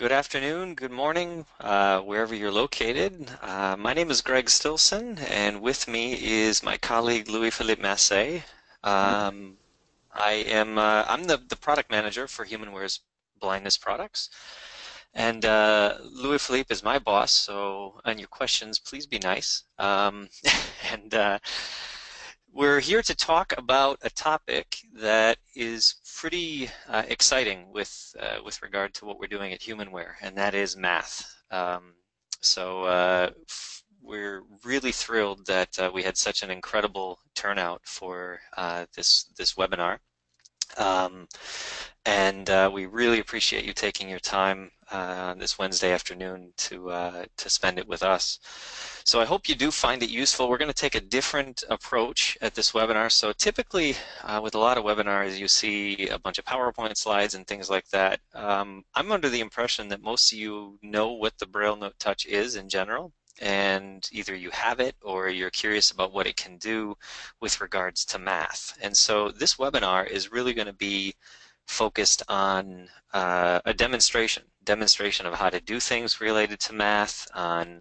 Good afternoon, good morning, wherever you're located. My name is Greg Stilson, and with me is my colleague Louis Philippe Massey. I'm the product manager for HumanWare's blindness products, and Louis Philippe is my boss. So on your questions, please be nice. We're here to talk about a topic that is pretty exciting with regard to what we're doing at HumanWare, and that is math. We're really thrilled that we had such an incredible turnout for this webinar, we really appreciate you taking your time this Wednesday afternoon to spend it with us. So I hope you do find it useful. We're going to take a different approach at this webinar. So typically with a lot of webinars you see a bunch of PowerPoint slides and things like that. I'm under the impression that most of you know what the BrailleNote Touch is in general, and either you have it or you're curious about what it can do with regards to math. And so this webinar is really going to be focused on a demonstration of how to do things related to math, on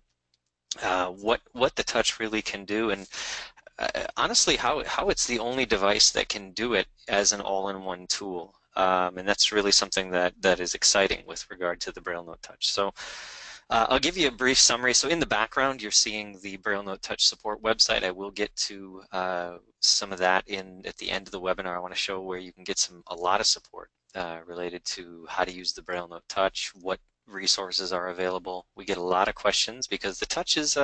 what the touch really can do, and honestly how it's the only device that can do it as an all-in-one tool, and that's really something that is exciting with regard to the BrailleNote Touch. So I'll give you a brief summary. So in the background you're seeing the BrailleNote Touch support website. I will get to some of that at the end of the webinar. I want to show where you can get a lot of support related to how to use the BrailleNote Touch, what resources are available. We get a lot of questions because the Touch is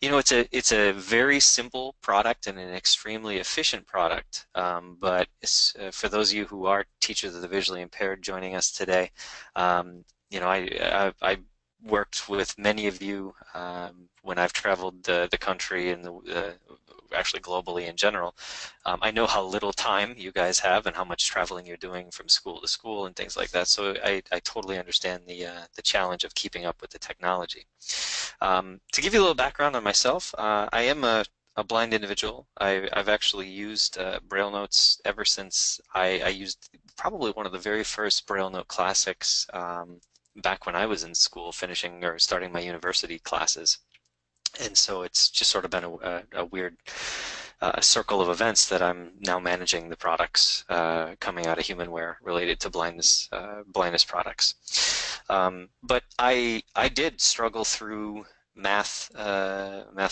it's a very simple product and an extremely efficient product, but it's, for those of you who are teachers of the visually impaired joining us today, I worked with many of you when I've traveled the country and actually globally in general. I know how little time you guys have and how much traveling you're doing from school to school and things like that, so I totally understand the challenge of keeping up with the technology. To give you a little background on myself, I am a blind individual. I've actually used BrailleNotes ever since I used probably one of the very first BrailleNote classics back when I was in school, finishing or starting my university classes. And so it's just sort of been a weird circle of events that I'm now managing the products coming out of HumanWare related to blindness products. But I did struggle through math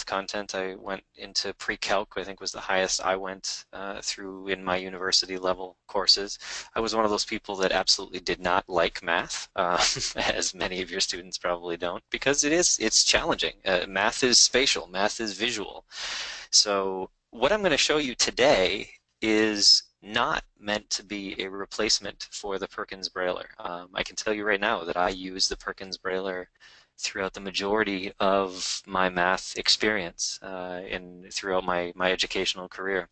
content. I went into pre-calc, I think was the highest I went through in my university level courses. I was one of those people that absolutely did not like math, as many of your students probably don't, because it's challenging. Math is spatial, math is visual. So what I'm going to show you today is not meant to be a replacement for the Perkins Brailler. I can tell you right now that I use the Perkins Brailler throughout the majority of my math experience throughout my educational career.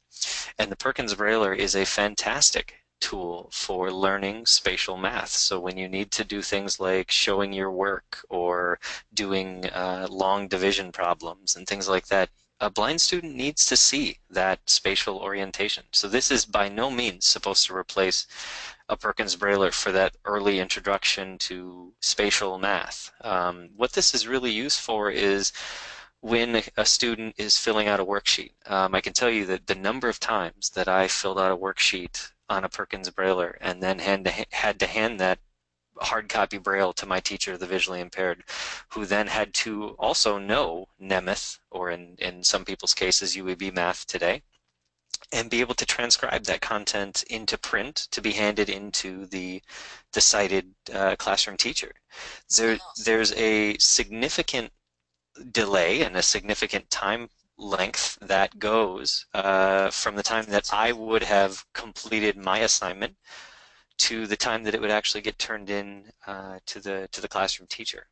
And the Perkins Brailler is a fantastic tool for learning spatial math. So when you need to do things like showing your work or doing long division problems and things like that, a blind student needs to see that spatial orientation. So this is by no means supposed to replace a Perkins Brailler for that early introduction to spatial math. What this is really used for is when a student is filling out a worksheet. I can tell you that the number of times that I filled out a worksheet on a Perkins Brailler and then had to hand that hard copy braille to my teacher, the visually impaired, who then had to also know Nemeth, or in some people's cases UEB math today, and be able to transcribe that content into print to be handed into the cited classroom teacher. There's a significant delay and a significant time length that goes from the time that I would have completed my assignment to the time that it would actually get turned in to the classroom teacher.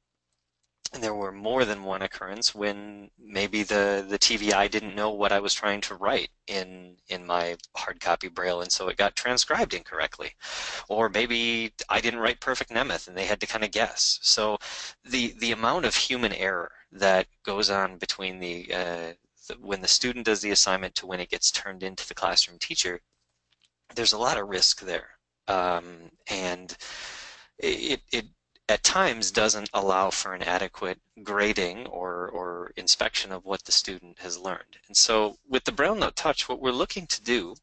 And there were more than one occurrence when maybe the TVI didn't know what I was trying to write in my hard copy braille, and so it got transcribed incorrectly. Or maybe I didn't write perfect Nemeth and they had to kind of guess. So the amount of human error that goes on between when the student does the assignment to when it gets turned into the classroom teacher, there's a lot of risk there. And it at times doesn't allow for an adequate grading or inspection of what the student has learned. And so with the BrailleNote Touch, what we're looking to do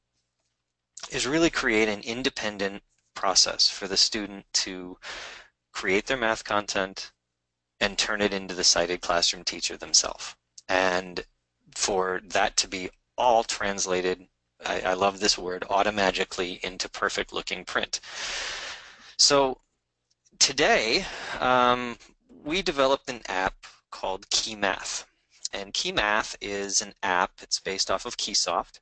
is really create an independent process for the student to create their math content and turn it into the sighted classroom teacher themselves. And for that to be all translated, I love this word, automagically into perfect looking print. So today, we developed an app called KeyMath, and KeyMath is an app, it's based off of KeySoft,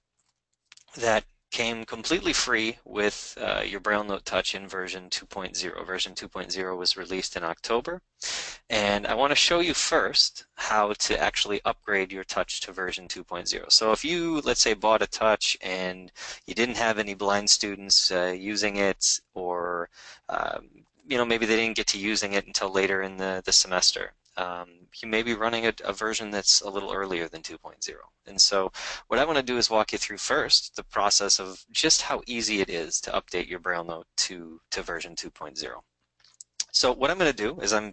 that came completely free with your BrailleNote Touch in version 2.0. Version 2.0 was released in October, and I want to show you first how to actually upgrade your Touch to version 2.0. So if you, let's say, bought a Touch and you didn't have any blind students using it, or you know, maybe they didn't get to using it until later in the semester. You may be running a version that's a little earlier than 2.0. And so what I want to do is walk you through first the process of just how easy it is to update your BrailleNote to version 2.0. So what I'm going to do is I'm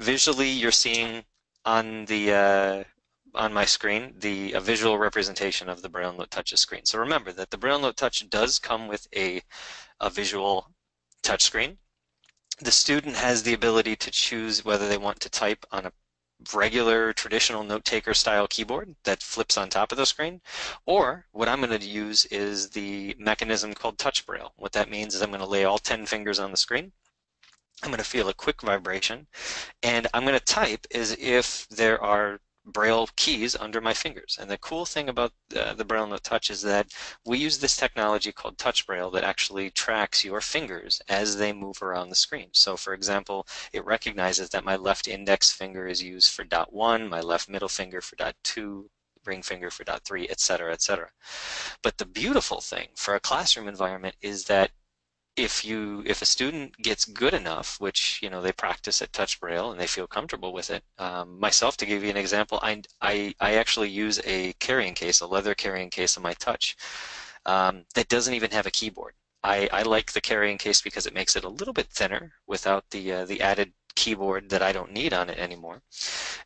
visually, you're seeing on the on my screen a visual representation of the BrailleNote Touch's screen. So remember that the BrailleNote Touch does come with a visual touch screen. The student has the ability to choose whether they want to type on a regular traditional note-taker style keyboard that flips on top of the screen, or what I'm going to use is the mechanism called touch braille. What that means is I'm going to lay all 10 fingers on the screen, I'm going to feel a quick vibration, and I'm going to type as if there are braille keys under my fingers. And the cool thing about the BrailleNote Touch is that we use this technology called touch braille that actually tracks your fingers as they move around the screen. So for example, it recognizes that my left index finger is used for dot 1, my left middle finger for dot 2, ring finger for dot 3, etc., etc. But the beautiful thing for a classroom environment is that if a student gets good enough, which, you know, they practice at touch braille and they feel comfortable with it. Myself, to give you an example, I actually use a carrying case, a leather carrying case on my touch that doesn't even have a keyboard. I like the carrying case because it makes it a little bit thinner without the added keyboard that I don't need on it anymore,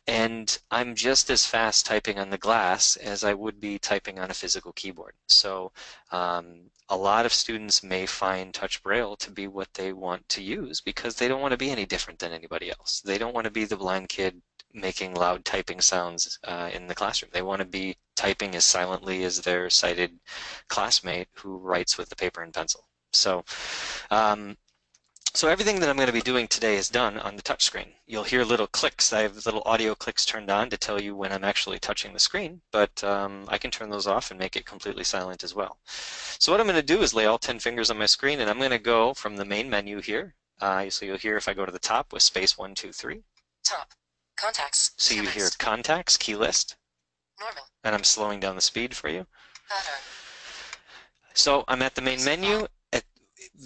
and I'm just as fast typing on the glass as I would be typing on a physical keyboard. So a lot of students may find touch braille to be what they want to use because they don't want to be any different than anybody else. They don't want to be the blind kid making loud typing sounds in the classroom. They want to be typing as silently as their sighted classmate who writes with the paper and pencil. So So everything that I'm going to be doing today is done on the touch screen. You'll hear little clicks. I have little audio clicks turned on to tell you when I'm actually touching the screen, but I can turn those off and make it completely silent as well. So what I'm going to do is lay all 10 fingers on my screen, and I'm going to go from the main menu here. So you'll hear if I go to the top with space 1, 2, 3. Top. Contacts. So you hear contacts, key list. Normal. And I'm slowing down the speed for you. Pattern. So I'm at the main menu.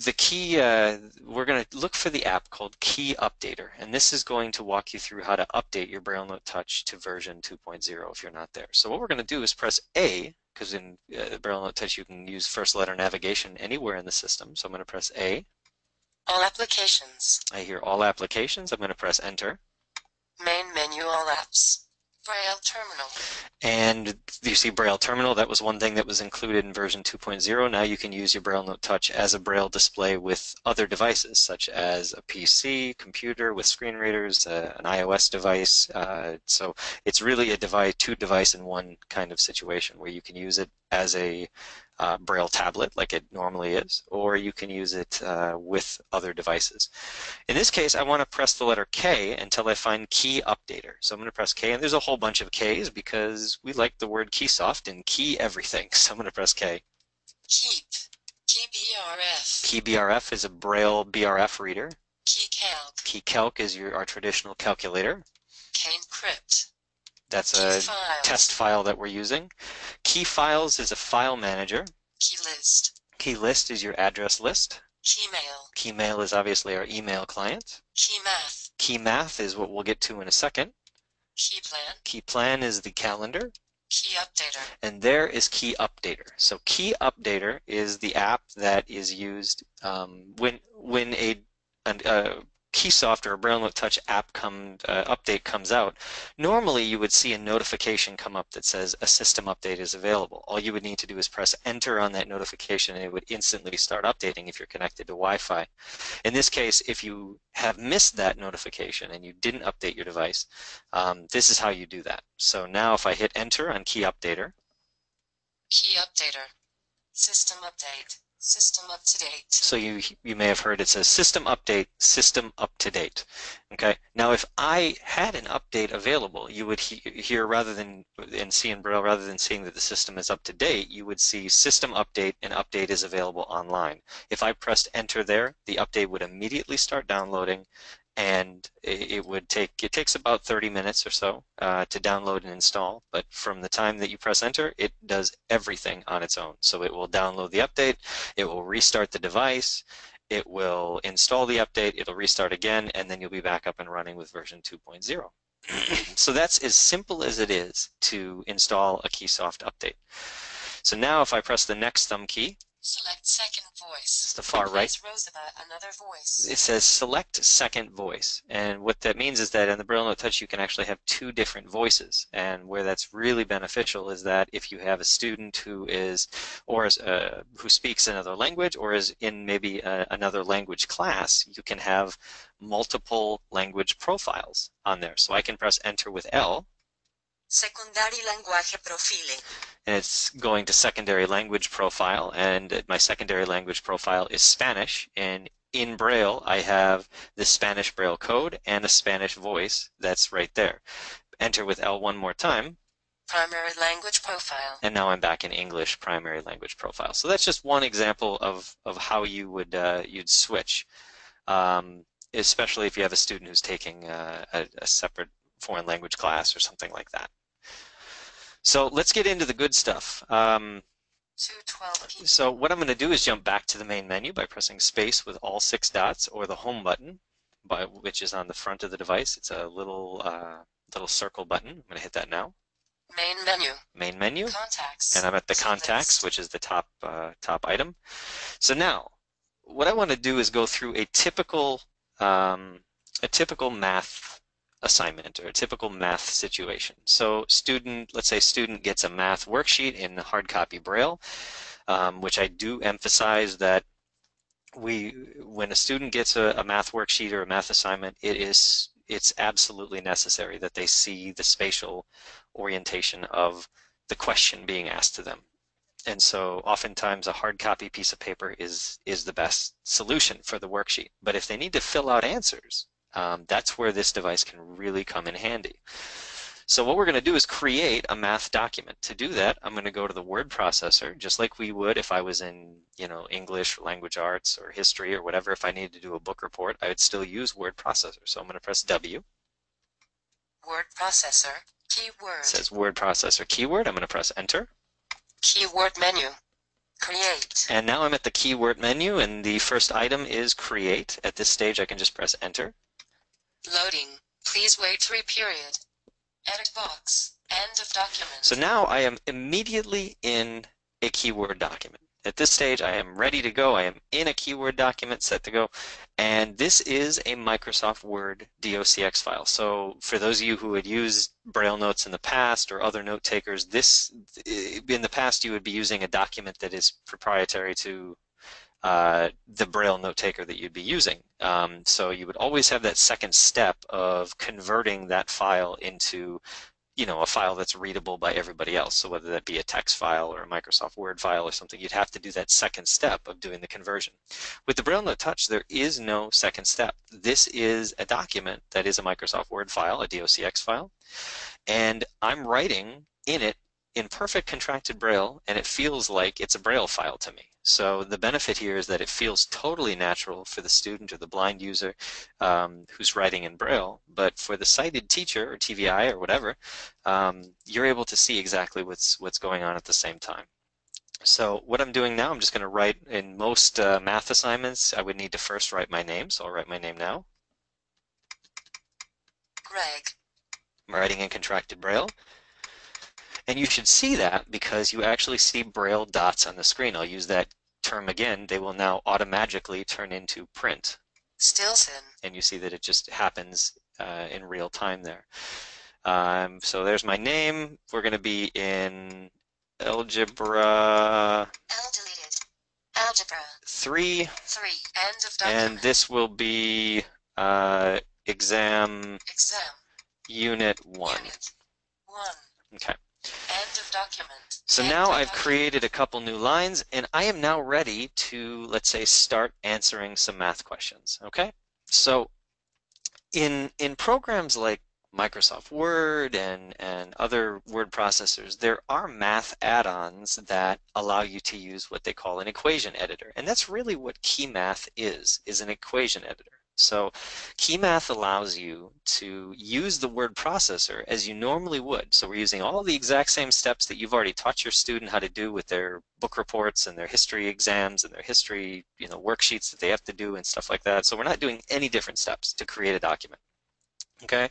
The key, we're going to look for the app called KeyUpdater, and this is going to walk you through how to update your BrailleNote Touch to version 2.0 if you're not there. So what we're going to do is press A, because in BrailleNote Touch you can use first letter navigation anywhere in the system. So I'm going to press A. All applications. I hear all applications. I'm going to press enter. Main menu, all apps. Braille Terminal. And you see Braille Terminal, that was one thing that was included in version 2.0. Now you can use your BrailleNote Touch as a Braille display with other devices, such as a PC, computer with screen readers, an iOS device. So it's really a device, two device in one kind of situation, where you can use it as a Braille tablet, like it normally is, or you can use it with other devices. In this case, I want to press the letter K until I find KeyUpdater. So I'm going to press K, and there's a whole bunch of Ks because we like the word KeySoft and key everything. So I'm going to press K. Keep. KeyBRF. KeyBRF is a Braille BRF reader. KeyCalc. KeyCalc is our traditional calculator. Kencrypt. That's a test file that we're using. KeyFiles is a file manager. KeyList. KeyList is your address list. KeyMail. KeyMail is obviously our email client. KeyMath. KeyMath is what we'll get to in a second. KeyPlan. KeyPlan is the calendar. KeyUpdater. And there is KeyUpdater. So KeyUpdater is the app that is used when a KeySoft or a BrailleNote Touch app update comes out, normally you would see a notification come up that says a system update is available. All you would need to do is press enter on that notification and it would instantly start updating if you're connected to Wi-Fi. In this case, if you have missed that notification and you didn't update your device, this is how you do that. So now if I hit enter on KeyUpdater, system update, system up to date. So you may have heard it says system update, system up to date. Okay. Now, if I had an update available, you would hear rather than and see in Braille, rather than seeing that the system is up to date, you would see system update and update is available online. If I pressed enter there, the update would immediately start downloading, and it would take, it takes about 30 minutes or so to download and install, but from the time that you press enter, it does everything on its own. So it will download the update, it will restart the device, it will install the update, it'll restart again, and then you'll be back up and running with version 2.0. So that's as simple as it is to install a KeySoft update. So now if I press the next thumb key, select second voice. It's the far right. Another voice. It says select second voice, and what that means is that in the BrailleNote Touch you can actually have two different voices, and where that's really beneficial is that if you have a student who is who speaks another language or is in maybe another language class, you can have multiple language profiles on there. So I can press enter with L. Secondary language profile. And it's going to secondary language profile, and my secondary language profile is Spanish, and in Braille I have the Spanish Braille code and a Spanish voice that's right there. Enter with L one more time. Primary language profile. And now I'm back in English primary language profile. So that's just one example of how you would you'd switch, especially if you have a student who's taking a separate foreign language class or something like that. So let's get into the good stuff. So what I'm going to do is jump back to the main menu by pressing space with all six dots, or the home button, which is on the front of the device. It's a little little circle button. I'm going to hit that now. Main menu. Main menu. Contacts. And I'm at the contacts, which is the top item. So now, what I want to do is go through a typical math assignment or a typical math situation. So student, let's say student gets a math worksheet in hard copy Braille, which I do emphasize that when a student gets a math worksheet or a math assignment, it's absolutely necessary that they see the spatial orientation of the question being asked to them. And so oftentimes a hard copy piece of paper is the best solution for the worksheet. But if they need to fill out answers, that's where this device can really come in handy. So what we're going to do is create a math document. To do that, I'm going to go to the word processor, just like we would if I was in, you know, English or language arts or history or whatever. If I needed to do a book report, I would still use word processor. So I'm going to press W. Word processor, keyword. It says word processor, keyword. I'm going to press enter. Keyword menu. Create. And now I'm at the keyword menu, and the first item is create. At this stage, I can just press enter. Loading. Please wait 3 periods. Edit box. End of document. So now I am immediately in a keyword document. At this stage, I am ready to go. I am in a keyword document set to go. And this is a Microsoft Word DOCX file. So for those of you who had used Braille Notes in the past or other note takers, this, in the past, you would be using a document that is proprietary to the Braille note taker that you'd be using. So you would always have that second step of converting that file into, you know, a file that's readable by everybody else. So whether that be a text file or a Microsoft Word file or something, you'd have to do that second step of doing the conversion. With the BrailleNote Touch, there is no second step. This is a document that is a Microsoft Word file, a DOCX file, and I'm writing in it in perfect contracted Braille, and it feels like it's a Braille file to me. So the benefit here is that it feels totally natural for the student or the blind user who's writing in Braille, but for the sighted teacher or TVI or whatever, you're able to see exactly what's going on at the same time. So what I'm doing now, I'm just going to write, in most math assignments, I would need to first write my name, so I'll write my name now. Greg. I'm writing in contracted Braille. And you should see that because you actually see Braille dots on the screen. I'll use that term again. They will now automatically turn into print. Stilson. And you see that it just happens in real time there. So there's my name. We're going to be in algebra. L deleted. Algebra. Three. End of document. And this will be exam. Unit 1. Okay. End of document. So now I've created a couple new lines, and I am now ready to, let's say, start answering some math questions. Okay? So in programs like Microsoft Word and other word processors, there are math add-ons that allow you to use what they call an equation editor. And that's really what KeyMath is an equation editor. So KeyMath allows you to use the word processor as you normally would. So we're using all the exact same steps that you've already taught your student how to do with their book reports and their history exams and their history, you know, worksheets that they have to do and stuff like that. So we're not doing any different steps to create a document. Okay,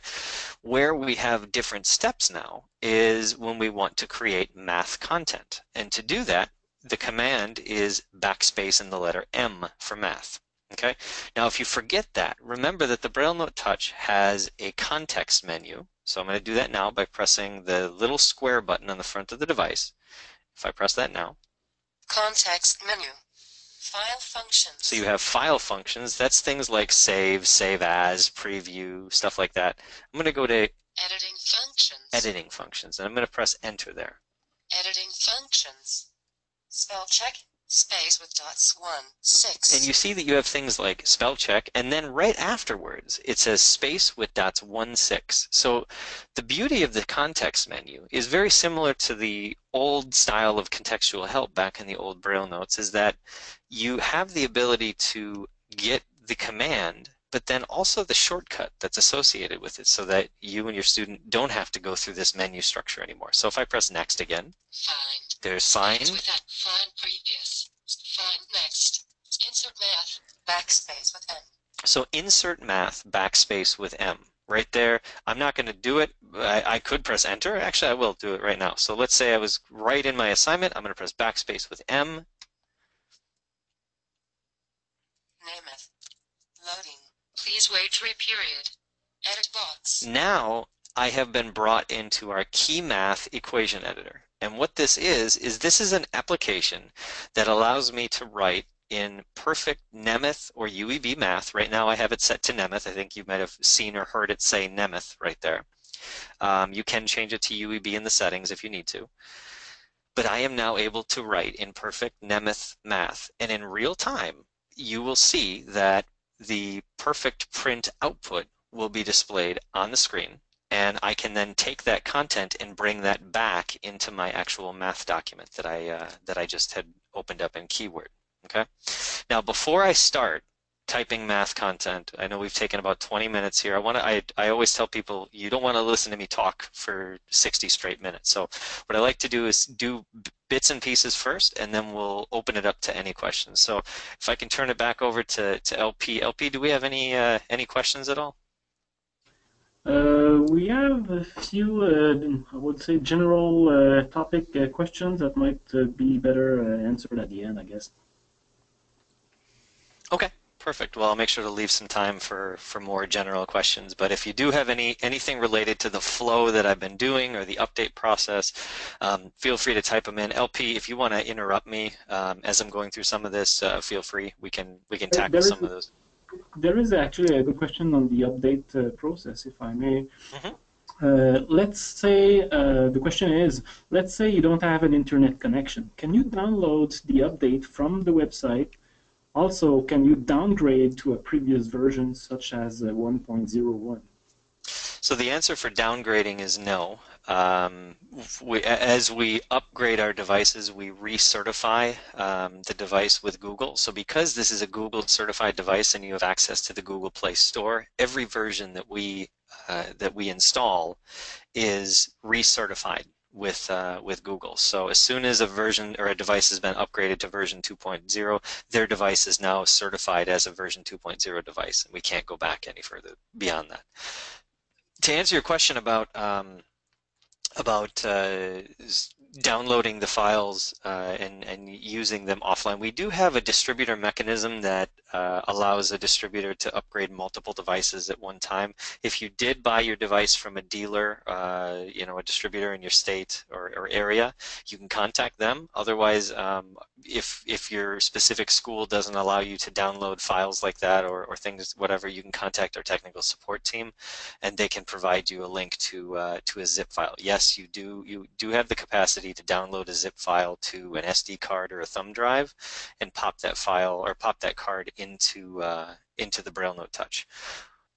where we have different steps now is when we want to create math content. And to do that, the command is backspace and the letter M for math. Okay, now if you forget that, remember that the BrailleNote Touch has a context menu. So I'm going to do that now by pressing the little square button on the front of the device. If I press that now. Context menu. File functions. So you have file functions. That's things like save, save as, preview, stuff like that. I'm going to go to editing functions. Editing functions, and I'm going to press enter there. Editing functions. Spell check. Space with dots 1, 6. And you see that you have things like spell check, and then right afterwards it says space with dots 1, 6. So the beauty of the context menu is very similar to the old style of contextual help back in the old Braille notes, is that you have the ability to get the command, but then also the shortcut that's associated with it, so that you and your student don't have to go through this menu structure anymore. So if I press next again, find. There's sign. Find previous. Find next. Insert math. Backspace with M. So insert math. Backspace with M. Right there. I'm not going to do it. I could press enter. Actually, I will do it right now. So let's say I was right in my assignment. I'm going to press backspace with M. Nemeth. Loading. Please wait 3 periods. Edit box. Now I have been brought into our KeyMath equation editor. And what this is this is an application that allows me to write in perfect Nemeth or UEB math. Right now I have it set to Nemeth. I think you might have seen or heard it say Nemeth right there. You can change it to UEB in the settings if you need to. But I am now able to write in perfect Nemeth math. And in real time, you will see that the perfect print output will be displayed on the screen. And I can then take that content and bring that back into my actual math document that I just had opened up in Keyword. Okay. Now, before I start typing math content, I know we've taken about 20 minutes here. I always tell people you don't want to listen to me talk for 60 straight minutes. So what I like to do is do bits and pieces first, and then we'll open it up to any questions. So if I can turn it back over to LP. LP, do we have any questions at all? We have a few, I would say, general topic questions that might be better answered at the end, I guess. Okay, perfect. Well, I'll make sure to leave some time for more general questions. But if you do have anything related to the flow that I've been doing or the update process, feel free to type them in. LP, if you want to interrupt me as I'm going through some of this, feel free. We can tackle some of those. There is actually a good question on the update process, if I may. Mm-hmm. Let's say, the question is, let's say you don't have an internet connection. Can you download the update from the website? Also, can you downgrade to a previous version, such as 1.01? So the answer for downgrading is no. As we upgrade our devices, we recertify the device with Google. So because this is a Google certified device and you have access to the Google Play Store, every version that we install is recertified with Google. So as soon as a version or a device has been upgraded to version 2.0, their device is now certified as a version 2.0 device, and we can't go back any further beyond that. To answer your question about downloading the files and using them offline. We do have a distributor mechanism that allows a distributor to upgrade multiple devices at one time. If you did buy your device from a dealer, you know, a distributor in your state or area, you can contact them. Otherwise, if your specific school doesn't allow you to download files like that or things, whatever, you can contact our technical support team, and they can provide you a link to a zip file. Yes, you do have the capacity to download a zip file to an SD card or a thumb drive, and pop that file or pop that card into the BrailleNote Touch.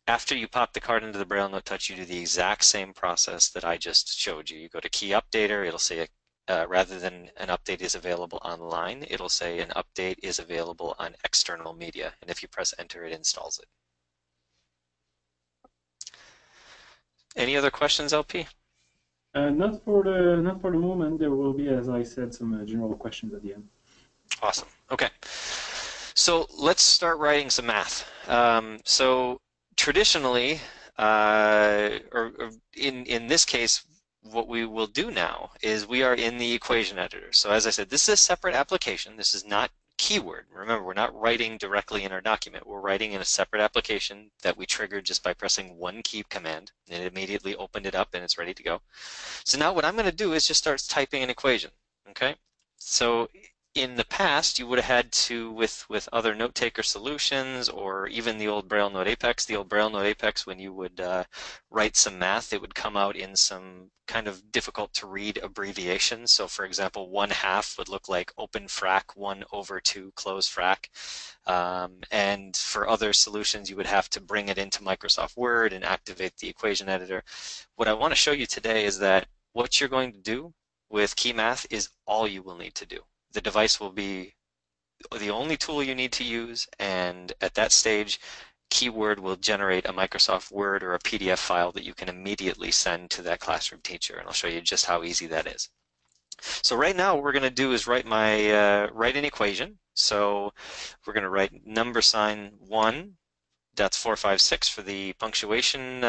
After you pop the card into the BrailleNote Touch, you do the exact same process that I just showed you. You go to KeyUpdater. It'll say rather than an update is available online, it'll say an update is available on external media. And if you press enter, it installs it. Any other questions, LP? Not for the moment. There will be, as I said, some general questions at the end. Awesome. Okay. So let's start writing some math. So traditionally, or in this case, what we will do now is we are in the equation editor. So as I said, this is a separate application. This is not keyword. Remember, we're not writing directly in our document. We're writing in a separate application that we triggered just by pressing one key command, and it immediately opened it up and it's ready to go. So now what I'm going to do is just start typing an equation. Okay? So in the past, you would have had to, with other note-taker solutions or even the old BrailleNote Apex, when you would write some math, it would come out in some kind of difficult-to-read abbreviation. So, for example, 1/2 would look like open frac 1/2 close frac. And for other solutions, you would have to bring it into Microsoft Word and activate the equation editor. What I want to show you today is that what you're going to do with KeyMath is all you will need to do. The device will be the only tool you need to use, and at that stage, Keyword will generate a Microsoft Word or a PDF file that you can immediately send to that classroom teacher, and I'll show you just how easy that is. So right now, what we're going to do is write an equation. So we're going to write number sign 1, that's 456 for the punctuation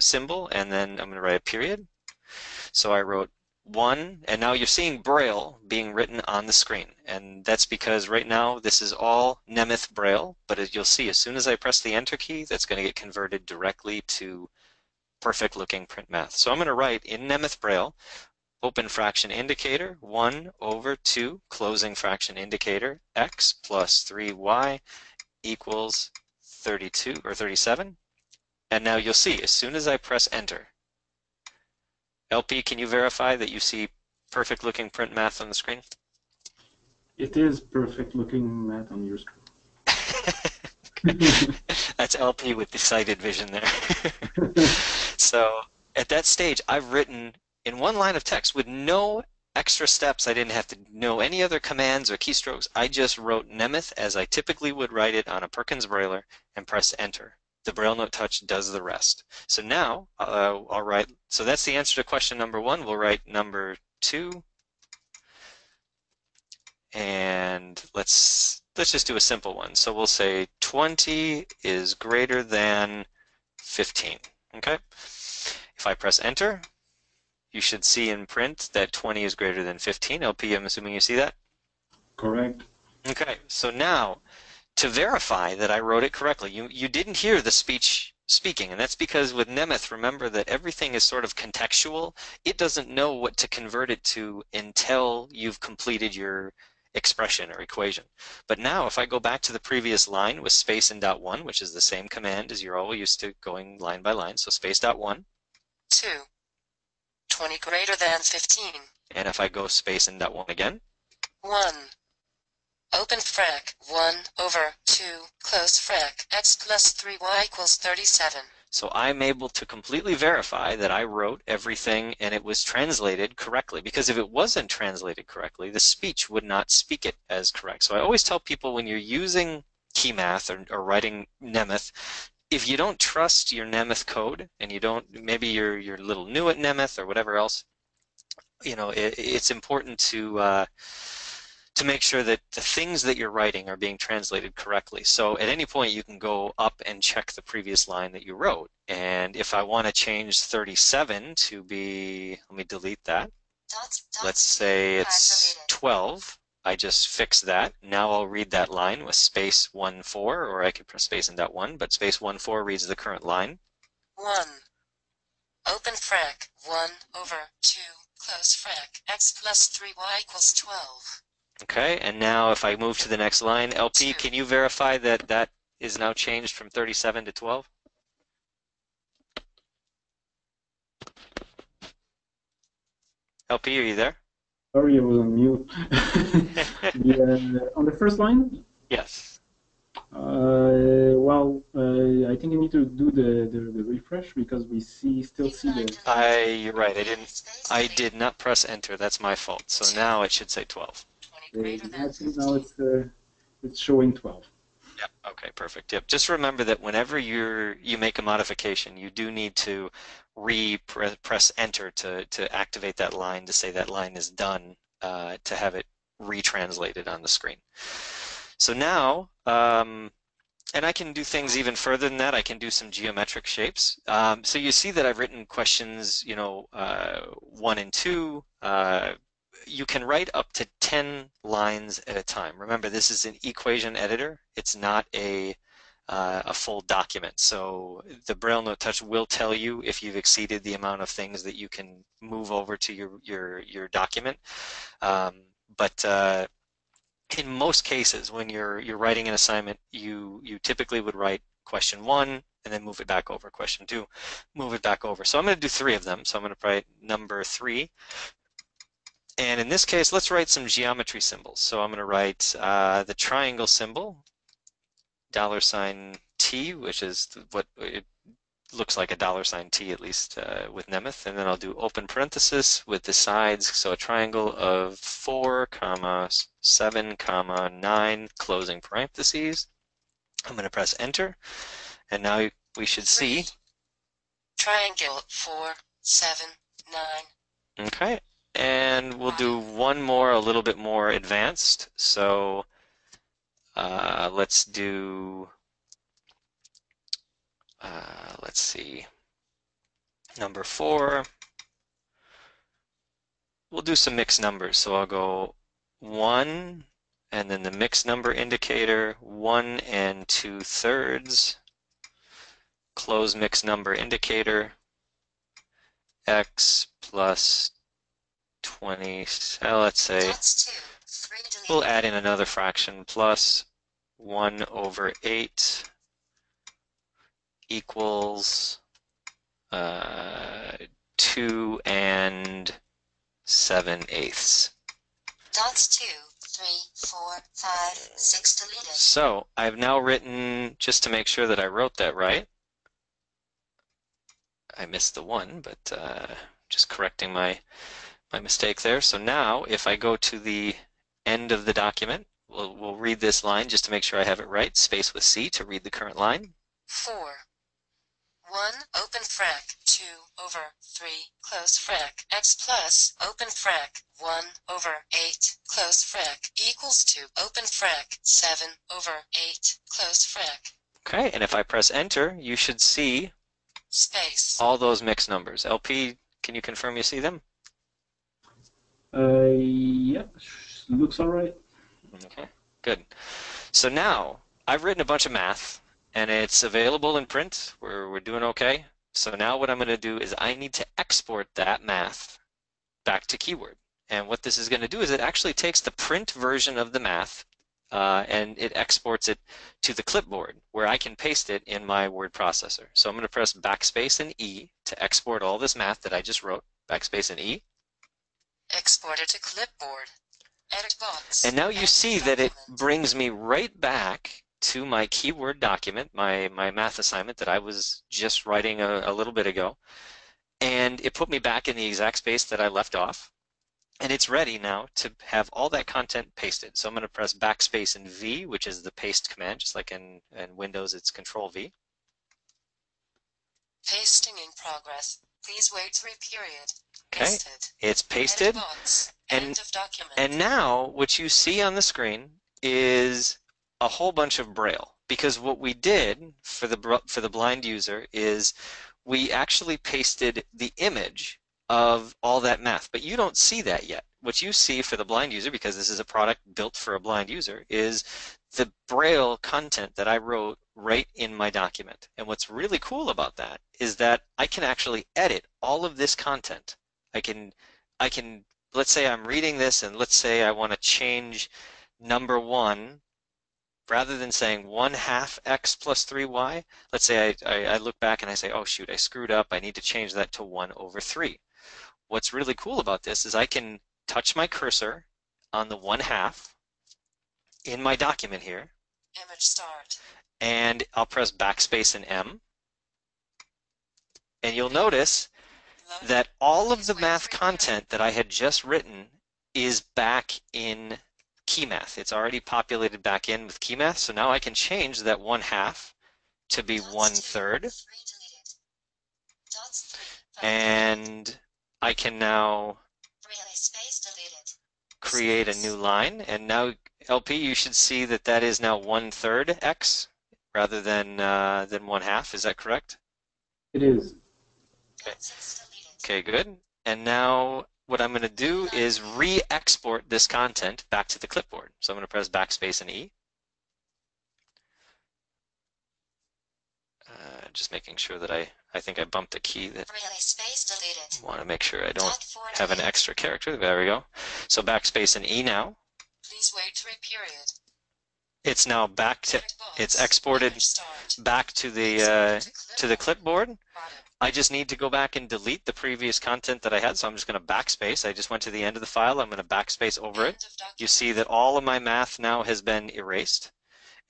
symbol, and then I'm going to write a period. So I wrote 1, and now you're seeing Braille being written on the screen, and that's because right now this is all Nemeth Braille, but as you'll see, as soon as I press the enter key, that's going to get converted directly to perfect looking print math. So I'm going to write in Nemeth Braille, open fraction indicator 1/2, closing fraction indicator x plus 3y equals 32 or 37, and now you'll see as soon as I press enter, LP, can you verify that you see perfect-looking print math on the screen? It is perfect-looking math on your screen. That's LP with the sighted vision there. So at that stage, I've written in one line of text with no extra steps. I didn't have to know any other commands or keystrokes. I just wrote Nemeth as I typically would write it on a Perkins Brailler and press enter. The BrailleNote Touch does the rest. So now, I'll write, so that's the answer to question number 1. We'll write number 2. And let's just do a simple one. So we'll say 20 is greater than 15. Okay? If I press enter, you should see in print that 20 is greater than 15. LP, I'm assuming you see that? Correct. Okay. So now, to verify that I wrote it correctly, you didn't hear the speech speaking, and that's because with Nemeth, remember that everything is sort of contextual. It doesn't know what to convert it to until you've completed your expression or equation. But now if I go back to the previous line with space and dot 1, which is the same command as you're all used to going line by line, so space dot 1. 2. 20 greater than 15. And if I go space and dot 1 again. 1. Open frac 1/2 close frac x plus 3y equals 37. So I'm able to completely verify that I wrote everything and it was translated correctly, because if it wasn't translated correctly, the speech would not speak it as correct. So I always tell people when you're using KeyMath or writing Nemeth, if you don't trust your Nemeth code and you don't, maybe you're a little new at Nemeth or whatever else, you know, it's important to make sure that the things that you're writing are being translated correctly. So at any point you can go up and check the previous line that you wrote. And if I want to change 37 to be, let me delete that, Let's say it's 12. I just fix that. Now I'll read that line with space 14, or I could press space and dot 1, but space 14 reads the current line. 1. Open frac 1/2 close frac x + 3y = 12. Okay, and now if I move to the next line, LP, can you verify that that is now changed from 37 to 12? LP, are you there? Sorry, I was on mute. On the first line? Yes. I think I need to do the refresh because we still see the. You're right. I did not press enter. That's my fault. So now it should say 12. Now it's showing 12. Yep. Okay. Perfect. Yep. Just remember that whenever you make a modification, you do need to press enter to activate that line, to say that line is done, to have it retranslated on the screen. So now, and I can do things even further than that. I can do some geometric shapes. So you see that I've written questions, 1 and 2. You can write up to 10 lines at a time. Remember, this is an equation editor. It's not a full document. So the BrailleNote Touch will tell you if you've exceeded the amount of things that you can move over to your document. In most cases, when you're writing an assignment, you typically would write question 1 and then move it back over. Question 2, move it back over. So I'm going to do 3 of them. So I'm going to write number 3. And in this case, let's write some geometry symbols. So I'm going to write the triangle symbol. $T, which is what it looks like, a $T at least with Nemeth, and then I'll do open parenthesis with the sides, so a triangle of 4, 7, 9 closing parentheses. I'm going to press enter, and now we should see triangle 4, 7, 9. Okay, and we'll do one more, a little bit more advanced. So let's do, let's see, number 4. We'll do some mixed numbers. So I'll go 1, and then the mixed number indicator, 1 2/3, close mixed number indicator, x + 20, let's say, we'll add in another fraction, plus 1/8 equals 2 7/8. Dots 2, 3, 4, 5, 6 deleted. So I've now written, just to make sure that I wrote that right, I missed the 1, but just correcting my mistake there. So now if I go to the end of the document, we'll read this line just to make sure I have it right. Space with C to read the current line. 4, 1 open frac 2/3 close frac x + open frac 1/8 close frac = 2 open frac 7/8 close frac. Okay, and if I press enter, you should see all those mixed numbers. LP, can you confirm you see them? Yeah, looks all right. Okay, good. So now I've written a bunch of math, and it's available in print. We're doing okay. So now what I'm going to do is I need to export that math back to Keyword. And what this is going to do is it actually takes the print version of the math and it exports it to the clipboard, where I can paste it in my word processor. So I'm going to press backspace and E to export all this math that I just wrote. Backspace and E. Export it to clipboard. Edit box. And now you see that it brings me right back to my keyword document, my math assignment that I was just writing a little bit ago. And it put me back in the exact space that I left off. And it's ready now to have all that content pasted. So I'm going to press backspace and V, which is the paste command. Just like in Windows, it's Control V. Pasting in progress. Please wait 3 periods. Okay, it's pasted. And now what you see on the screen is a whole bunch of Braille, because what we did for the blind user is we actually pasted the image of all that math. But you don't see that yet. What you see for the blind user, because this is a product built for a blind user, is the Braille content that I wrote right in my document. And what's really cool about that is that I can actually edit all of this content. I can let's say I'm reading this, and let's say I want to change number 1. Rather than saying 1/2 x plus 3y, let's say I look back and I say, oh shoot, I screwed up, I need to change that to 1/3. What's really cool about this is I can touch my cursor on the 1/2 in my document here. Image start. And I'll press backspace and M. And you'll notice that all of the math content that I had just written is back in KeyMath. It's already populated back in with KeyMath, so now I can change that 1/2 to be 1/3, and I can now create a new line. And now, LP, you should see that that is now 1/3 x rather than 1/2. Is that correct? It is. Okay. Okay, good. And now, what I'm going to do is re-export this content back to the clipboard. So I'm going to press backspace and E. Just making sure that I think I bumped a key that I want to make sure I don't have an extra character. There we go. So backspace and E now. Please wait for a period. It's now back to, it's exported back to the clipboard. I just need to go back and delete the previous content that I had, so I'm just going to backspace. I just went to the end of the file. I'm going to backspace over it. You see that all of my math now has been erased,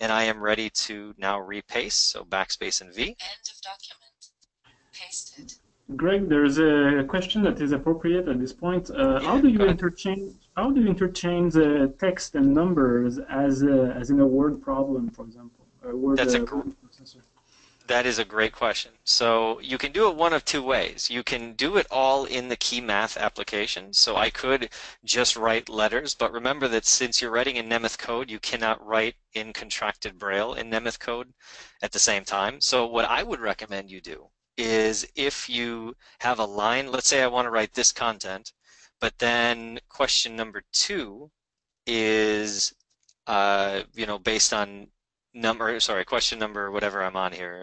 and I am ready to now repaste, so backspace and V. End of document. Pasted. Greg, there's a question that is appropriate at this point. How do you interchange text and numbers as in a word problem, for example? That is a great question. So you can do it one of two ways. You can do it all in the KeyMath application. So I could just write letters, but remember that since you're writing in Nemeth code, you cannot write in contracted Braille in Nemeth code at the same time. So what I would recommend you do is, if you have a line, let's say I want to write this content, but then question number 2 is, you know, based on number, sorry, question number whatever I'm on here,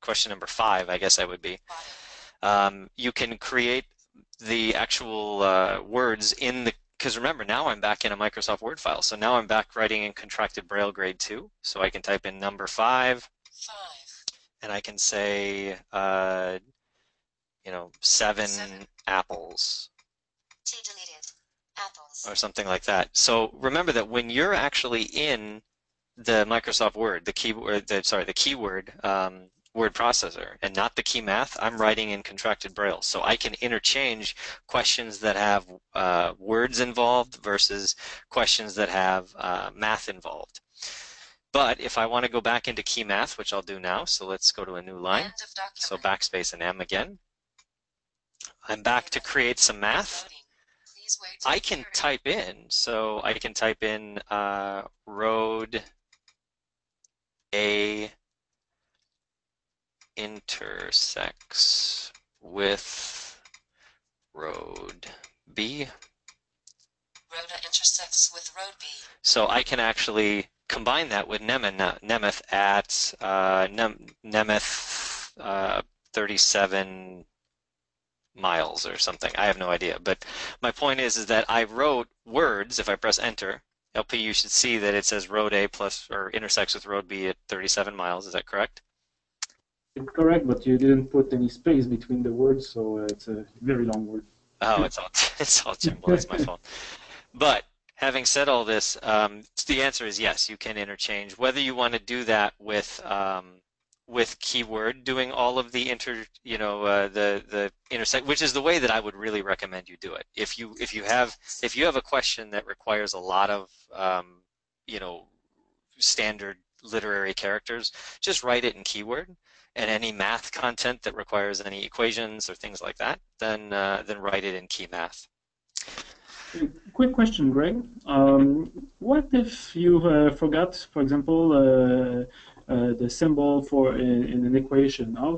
question number 5, I guess I would be. You can create the actual words in the, because remember, now I'm back in a Microsoft Word file, so now I'm back writing in contracted Braille grade 2, so I can type in number 5, and I can say, you know, 7 apples. Or something like that. So remember that when you're actually in the Microsoft Word, the keyword word processor, and not the KeyMath, I'm writing in contracted Braille, so I can interchange questions that have words involved versus questions that have math involved. But if I want to go back into KeyMath, which I'll do now, so let's go to a new line. So backspace and M again. I'm back to create some math. I can type in, so I can type in road A intersects with road B. Road A intersects with road B. So I can actually combine that with Nemeth at Nemeth 37 miles or something. I have no idea, but my point is that I wrote words. If I press enter, LP, you should see that it says road A plus, or intersects with road B at 37 miles. Is that correct? It's correct, but you didn't put any space between the words, so it's a very long word. Oh, it's all jumbled. It's my fault. But having said all this, the answer is yes, you can interchange. Whether you want to do that with keyword, doing all of the the intersect, which is the way that I would really recommend you do it. If you have a question that requires a lot of you know, standard literary characters, just write it in keyword. And any math content that requires any equations or things like that, then write it in KeyMath. Quick question, Greg. What if you forgot, for example, the the symbol for in an equation. How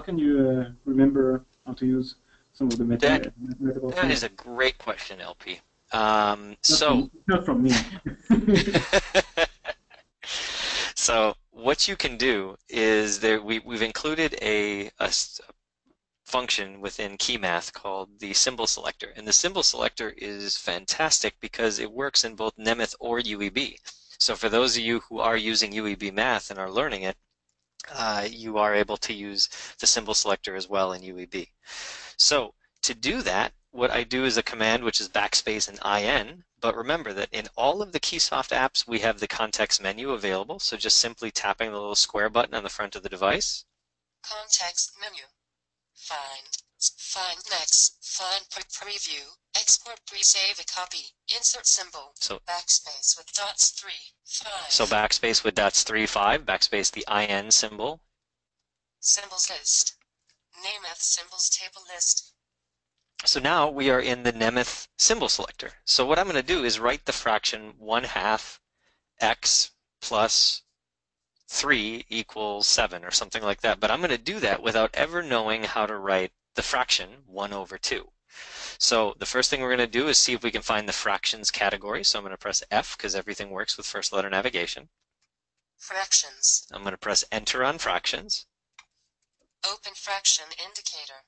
can you remember how to use some of the mathematical things? That is a great question, LP. Not from me. So what you can do is there we've included a function within KeyMath called the symbol selector, and the symbol selector is fantastic because it works in both Nemeth or UEB. So for those of you who are using UEB math and are learning it, you are able to use the symbol selector as well in UEB. So to do that, what I do is a command which is backspace and IN, but remember that in all of the KeySoft apps we have the context menu available, so just simply tapping the little square button on the front of the device. Context menu. Find next, find preview, export pre-save a copy, insert symbol, so backspace with dots 3, 5. So backspace with dots 3, 5, backspace the IN symbol. Symbols list, Nemeth symbols table list. So now we are in the Nemeth symbol selector. So what I'm going to do is write the fraction 1/2 x plus 3 equals 7 or something like that, but I'm going to do that without ever knowing how to write the fraction 1/2. So the first thing we're going to do is see if we can find the fractions category. So I'm going to press F because everything works with first letter navigation. Fractions. I'm going to press enter on fractions. Open fraction indicator.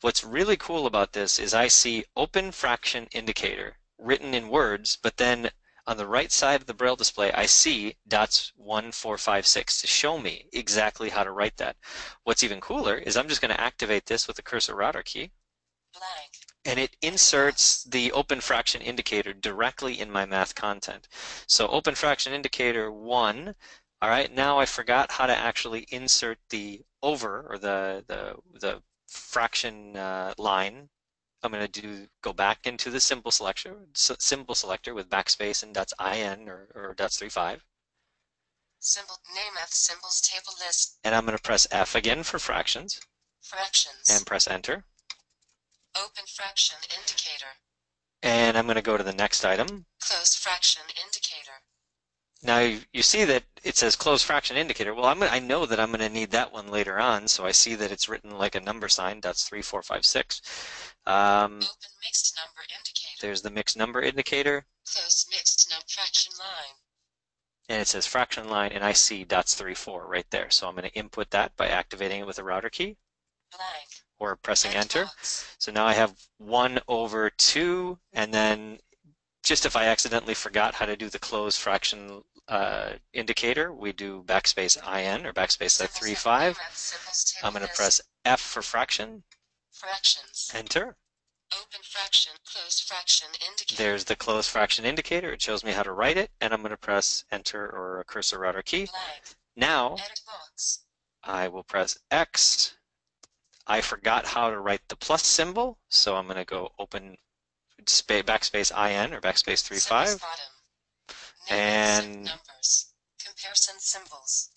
What's really cool about this is I see open fraction indicator written in words, but then on the right side of the Braille display, I see dots 1, 4, 5, 6 to show me exactly how to write that. What's even cooler is I'm just going to activate this with the cursor router key, and it inserts the open fraction indicator directly in my math content. So open fraction indicator 1. All right, now I forgot how to actually insert the over or the fraction line. I'm going to go back into the symbol selector with backspace and dots IN or dots 3, 5. Nemeth symbols table list. And I'm going to press F again for fractions. Fractions. And press enter. Open fraction indicator. And I'm going to go to the next item. Close fraction indicator. Now you see that it says close fraction indicator. Well, I know that I'm going to need that one later on, so I see that it's written like a number sign, dots 3, 4, 5, 6. Open mixed number indicator. There's the mixed number indicator. Close mixed number fraction line. And it says fraction line, and I see dots 3, 4 right there. So I'm going to input that by activating it with a router key. Blank. Or pressing enter. Box. So now I have 1/2, and then just if I accidentally forgot how to do the close fraction indicator, we do backspace IN or backspace at 3, 5. I'm going to press F for fraction. Fractions. Enter. Open fraction, close fraction indicator. There's the close fraction indicator. It shows me how to write it, and I'm going to press enter or a cursor router key. Live. Now I will press X. I forgot how to write the plus symbol, so I'm going to go open backspace IN or backspace 3, 5. And numbers. Comparison symbols.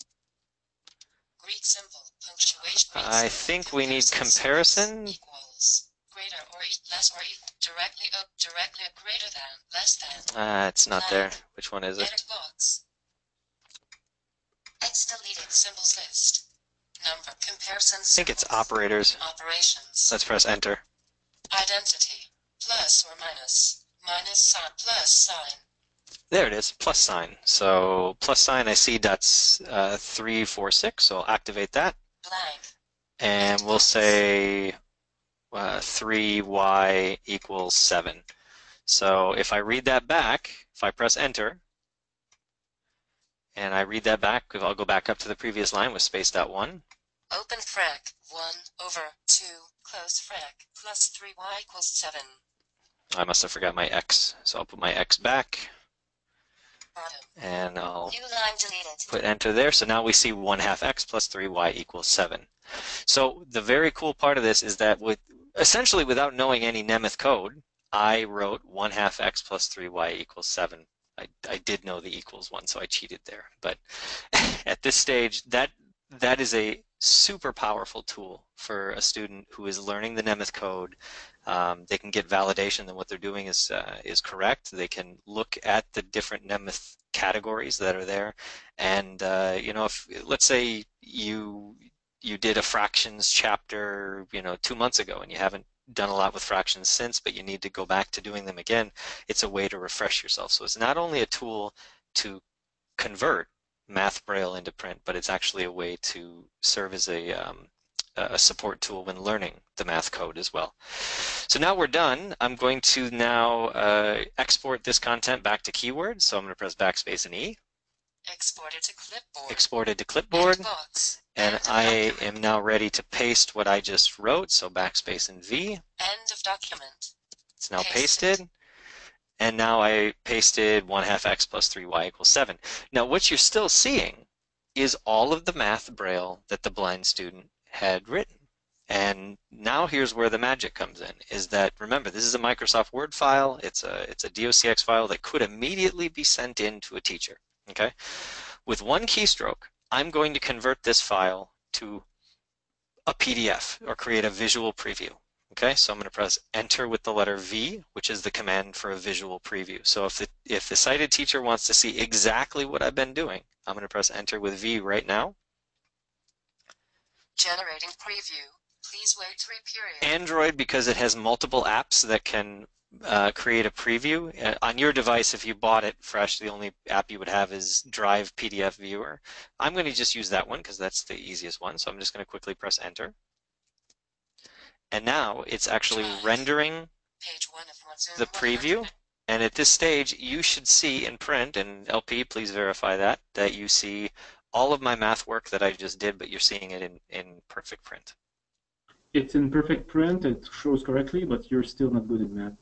Greek symbol. Punctuation. I think we need comparison. Equals. Greater or less or equal. Directly up. Directly greater than. Less than. It's not there. Which one is it? Edit box. It's deleted symbols list. Number comparison. I think it's operators. Operations. Let's press enter. Identity. Plus or minus, minus sign, plus sign. There it is, plus sign. So plus sign, I see dots 3, 4, 6. So I'll activate that. Blank. And we'll say 3y equals 7. So if I read that back, if I press enter, and I read that back, I'll go back up to the previous line with space dot 1. Open frac 1/2, close frac plus 3y equals 7. I must have forgot my X, so I'll put my X back, and I'll put enter there. So now we see 1/2 X plus 3Y equals 7. So the very cool part of this is that essentially without knowing any Nemeth code, I wrote 1/2 X plus 3Y equals 7. I did know the equals one, so I cheated there. But at this stage, that is a super powerful tool for a student who is learning the Nemeth code. They can get validation that what they're doing is correct. They can look at the different Nemeth categories that are there. And you know, if let's say you did a fractions chapter, you know, 2 months ago, and you haven't done a lot with fractions since, but you need to go back to doing them again, it's a way to refresh yourself. So it's not only a tool to convert math braille into print, but it's actually a way to serve as a support tool when learning the math code as well. So now we're done. I'm going to now export this content back to Keywords. So I'm going to press backspace and E. Exported to clipboard. Exported to clipboard. And I am now ready to paste what I just wrote. So backspace and V. End of document. It's now pasted. And now I pasted 1/2 x + 3y = 7. Now what you're still seeing is all of the math braille that the blind student had written. And now here's where the magic comes in, is that, remember, this is a Microsoft Word file. It's a DOCX file that could immediately be sent in to a teacher. Okay? With one keystroke, I'm going to convert this file to a PDF or create a visual preview. Okay, so I'm going to press enter with the letter V, which is the command for a visual preview. So if the sighted teacher wants to see exactly what I've been doing, I'm going to press enter with V right now. Generating preview. Please wait 3 periods. Android, because it has multiple apps that can create a preview. On your device, if you bought it fresh, the only app you would have is Drive PDF Viewer. I'm going to just use that one because that's the easiest one. So I'm just going to quickly press enter. And now it's actually rendering the preview. And at this stage, you should see in print, and LP, please verify that, that you see all of my math work that I just did, but you're seeing it in perfect print. It's in perfect print, it shows correctly, but you're still not good at math.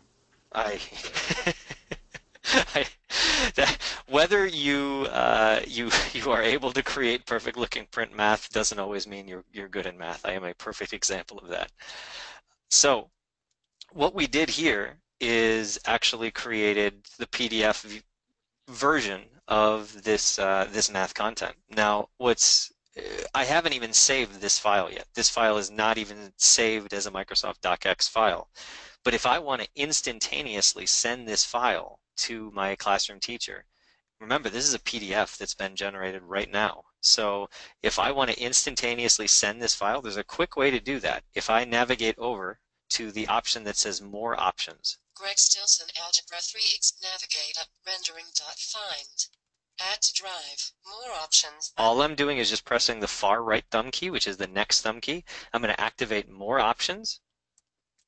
Whether you are able to create perfect-looking print math doesn't always mean you're good in math. I am a perfect example of that. So what we did here is actually created the PDF version of this this math content. Now, I haven't even saved this file yet. This file is not even saved as a Microsoft DocX file. But if I want to instantaneously send this file to my classroom teacher, remember, this is a PDF that's been generated right now. So if I want to instantaneously send this file, there's a quick way to do that. If I navigate over to the option that says More Options. Greg Stilson, Algebra 3, navigate up, rendering.find. Add to drive, more options. All I'm doing is just pressing the far right thumb key, which is the next thumb key. I'm going to activate More Options.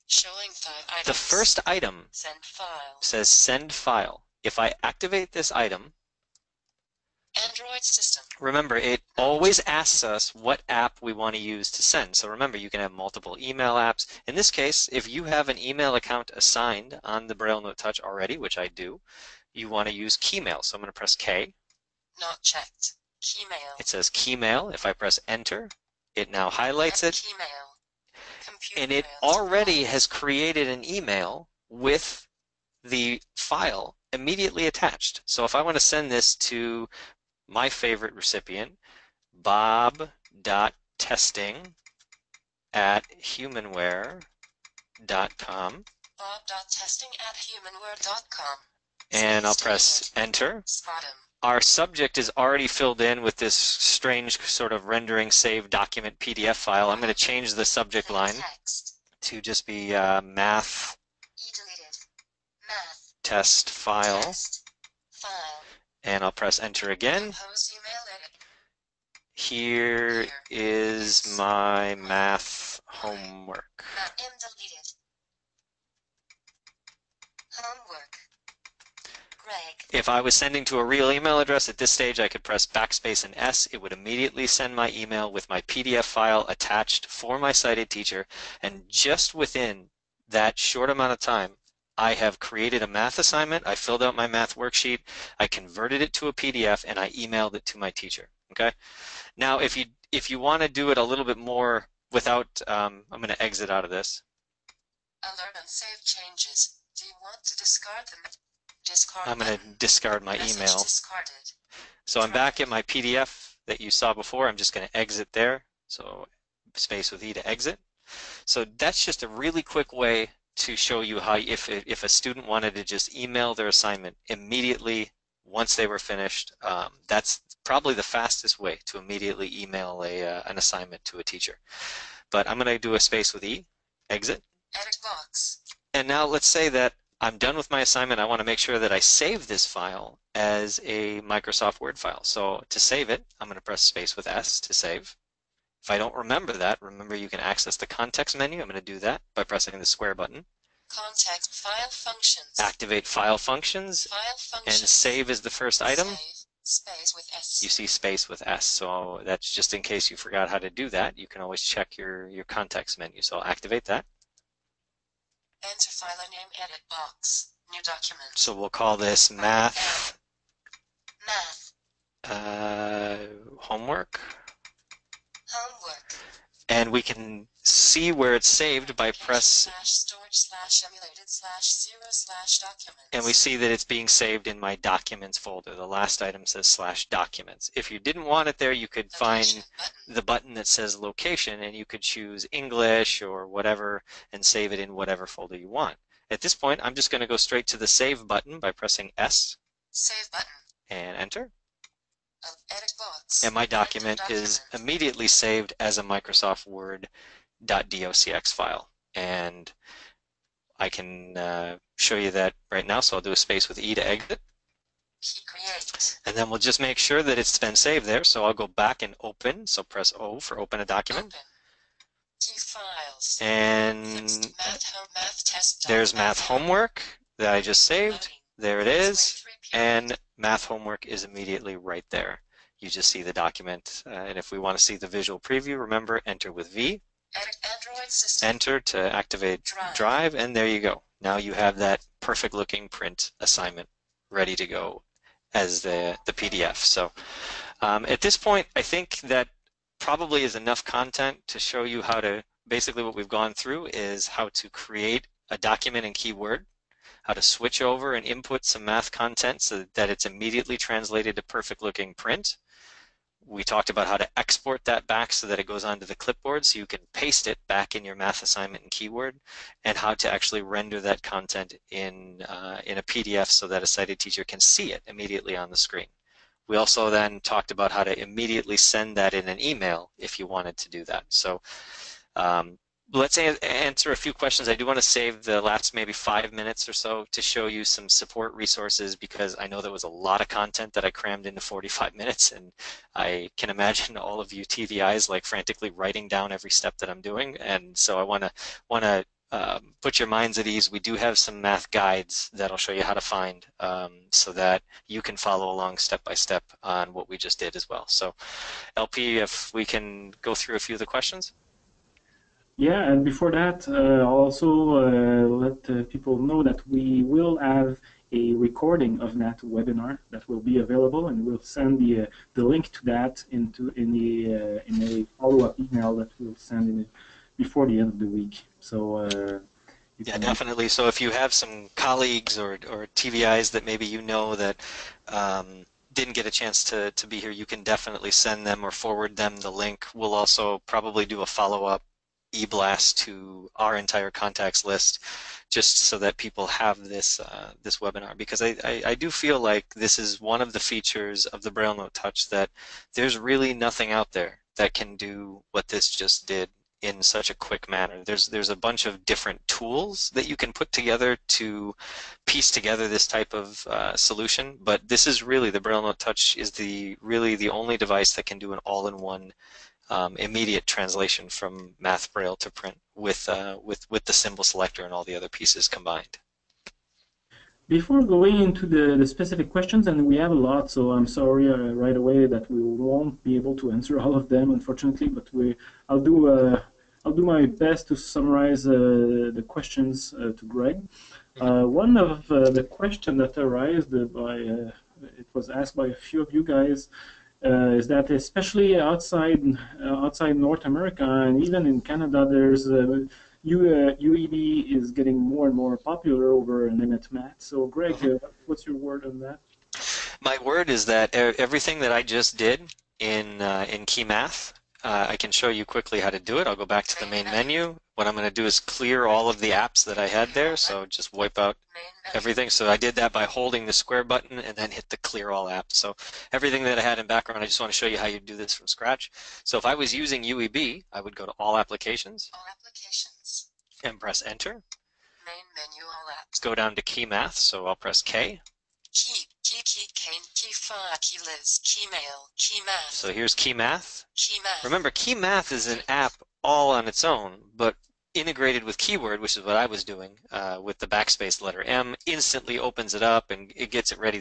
Showing 5 items. The first item send file. Says Send File. If I activate this item, Android system. Remember, it always asks us what app we want to use to send. So remember, you can have multiple email apps. In this case, if you have an email account assigned on the BrailleNote Touch already, which I do, you want to use KeyMail. So I'm going to press K. Not checked. KeyMail. It says KeyMail. If I press enter, it now highlights it. KeyMail. And it already has created an email with the file immediately attached. So if I want to send this to my favorite recipient, bob.testing@humanware.com. bob.testing@humanware.com. And I'll press enter. Our subject is already filled in with this strange sort of rendering save document PDF file. I'm going to change the subject line to just be math test file, and I'll press enter again. Here is my math homework. If I was sending to a real email address at this stage, I could press backspace and S. It would immediately send my email with my PDF file attached for my sighted teacher, and just within that short amount of time, I have created a math assignment, I filled out my math worksheet, I converted it to a PDF, and I emailed it to my teacher. Okay. Now, if you want to do it a little bit more without, I'm going to exit out of this. Alert and save changes. Do you want to discard them? Discard. I'm going to discard my email. Discarded. So I'm back at my PDF that you saw before. I'm just going to exit there. So space with E to exit. So that's just a really quick way to show you how, if a student wanted to just email their assignment immediately once they were finished. That's probably the fastest way to immediately email a, an assignment to a teacher. But I'm going to do a space with E, exit. Edit box. And now let's say that I'm done with my assignment. I want to make sure that I save this file as a Microsoft Word file. So to save it, I'm going to press space with S to save. If I don't remember that, remember you can access the context menu. I'm going to do that by pressing the square button. Context, file functions. Activate file functions. File functions. And save is the first item. Save, space with S. You see space with S. So that's just in case you forgot how to do that. You can always check your context menu. So I'll activate that. Enter file name, edit box, new document. So we'll call this math. Math. Homework. Homework. And we can see where it's saved by press. /storage/emulated/0/documents. And we see that it's being saved in my documents folder. The last item says /documents. If you didn't want it there, you could find the button that says location, and you could choose English or whatever and save it in whatever folder you want. At this point, I'm just going to go straight to the save button by pressing S. Save button. And enter. Edit box. And my document is immediately saved as a Microsoft Word .docx file. And I can show you that right now, so I'll do a space with E to exit. Create. And then we'll just make sure that it's been saved there, so I'll go back and open, so press O for open a document. Open. KeyFiles. And next, there's math homework that I just saved. Loading. There it is, and math homework is immediately right there. You just see the document, and if we want to see the visual preview, remember, enter with V. Android system. Enter to activate Drive, and there you go. Now you have that perfect looking print assignment ready to go as the PDF. So at this point, I think that probably is enough content to show you how to, basically what we've gone through is how to create a document in Keyword, how to switch over and input some math content so that it's immediately translated to perfect-looking print. We talked about how to export that back so that it goes onto the clipboard so you can paste it back in your math assignment in Keyword, and how to actually render that content in a PDF so that a sighted teacher can see it immediately on the screen. We also then talked about how to immediately send that in an email if you wanted to do that. So let's answer a few questions. I do want to save the last maybe 5 minutes or so to show you some support resources, because I know there was a lot of content that I crammed into 45 minutes, and I can imagine all of you TVIs like frantically writing down every step that I'm doing, and so I want to put your minds at ease. We do have some math guides that I'll show you how to find so that you can follow along step by step on what we just did as well. So LP, if we can go through a few of the questions. Yeah, and before that, also let people know that we will have a recording of that webinar that will be available, and we'll send the link to that in a follow-up email that we'll send before the end of the week. So. Yeah, definitely. So if you have some colleagues or TVIs that maybe you know that. Didn't get a chance to be here, you can definitely send them or forward them the link. We'll also probably do a follow-up e-blast to our entire contacts list, just so that people have this this webinar, because I do feel like this is one of the features of the BrailleNote Touch that there's really nothing out there that can do what this just did in such a quick manner. There's a bunch of different tools that you can put together to piece together this type of solution, but this is really, the BrailleNote Touch is really the only device that can do an all-in-one immediate translation from math braille to print with the symbol selector and all the other pieces combined. Before going into the specific questions, and we have a lot, so I'm sorry right away that we won't be able to answer all of them, unfortunately. But I'll do my best to summarize the questions to Greg. One of the questions that arose by it was asked by a few of you guys. Is that especially outside North America and even in Canada, there's UEB is getting more and more popular over Nemeth math. So Greg, what's your word on that? My word is that everything that I just did in KeyMath, I can show you quickly how to do it. I'll go back to the main menu. what I'm going to do is clear all of the apps that I had there, so just wipe out everything. So I did that by holding the square button and then hit the clear all apps. So everything that I had in background, I just want to show you how you do this from scratch. So if I was using UEB, I would go to all applications, and press enter. Main menu, all apps. Go down to KeyMath, so I'll press K. KeyList, KeyMail, KeyMath. So here's KeyMath. KeyMath. Remember, KeyMath is an app all on its own, but integrated with Keyword, which is what I was doing with the backspace letter M, instantly opens it up and it gets it ready.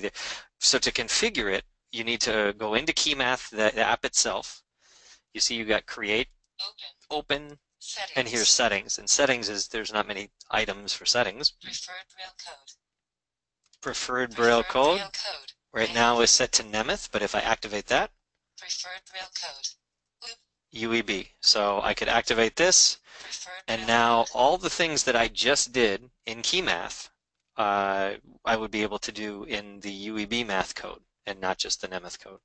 So to configure it, you need to go into KeyMath, the app itself. You see, you got Create, Open, Settings. And here's Settings. And Settings is there's not many items for Settings. Preferred Braille Code. Preferred Braille Code. Right now is set to Nemeth, but if I activate that, Preferred Braille Code. UEB. So I could activate this, and now all the things that I just did in KeyMath, I would be able to do in the UEB math code and not just the Nemeth code.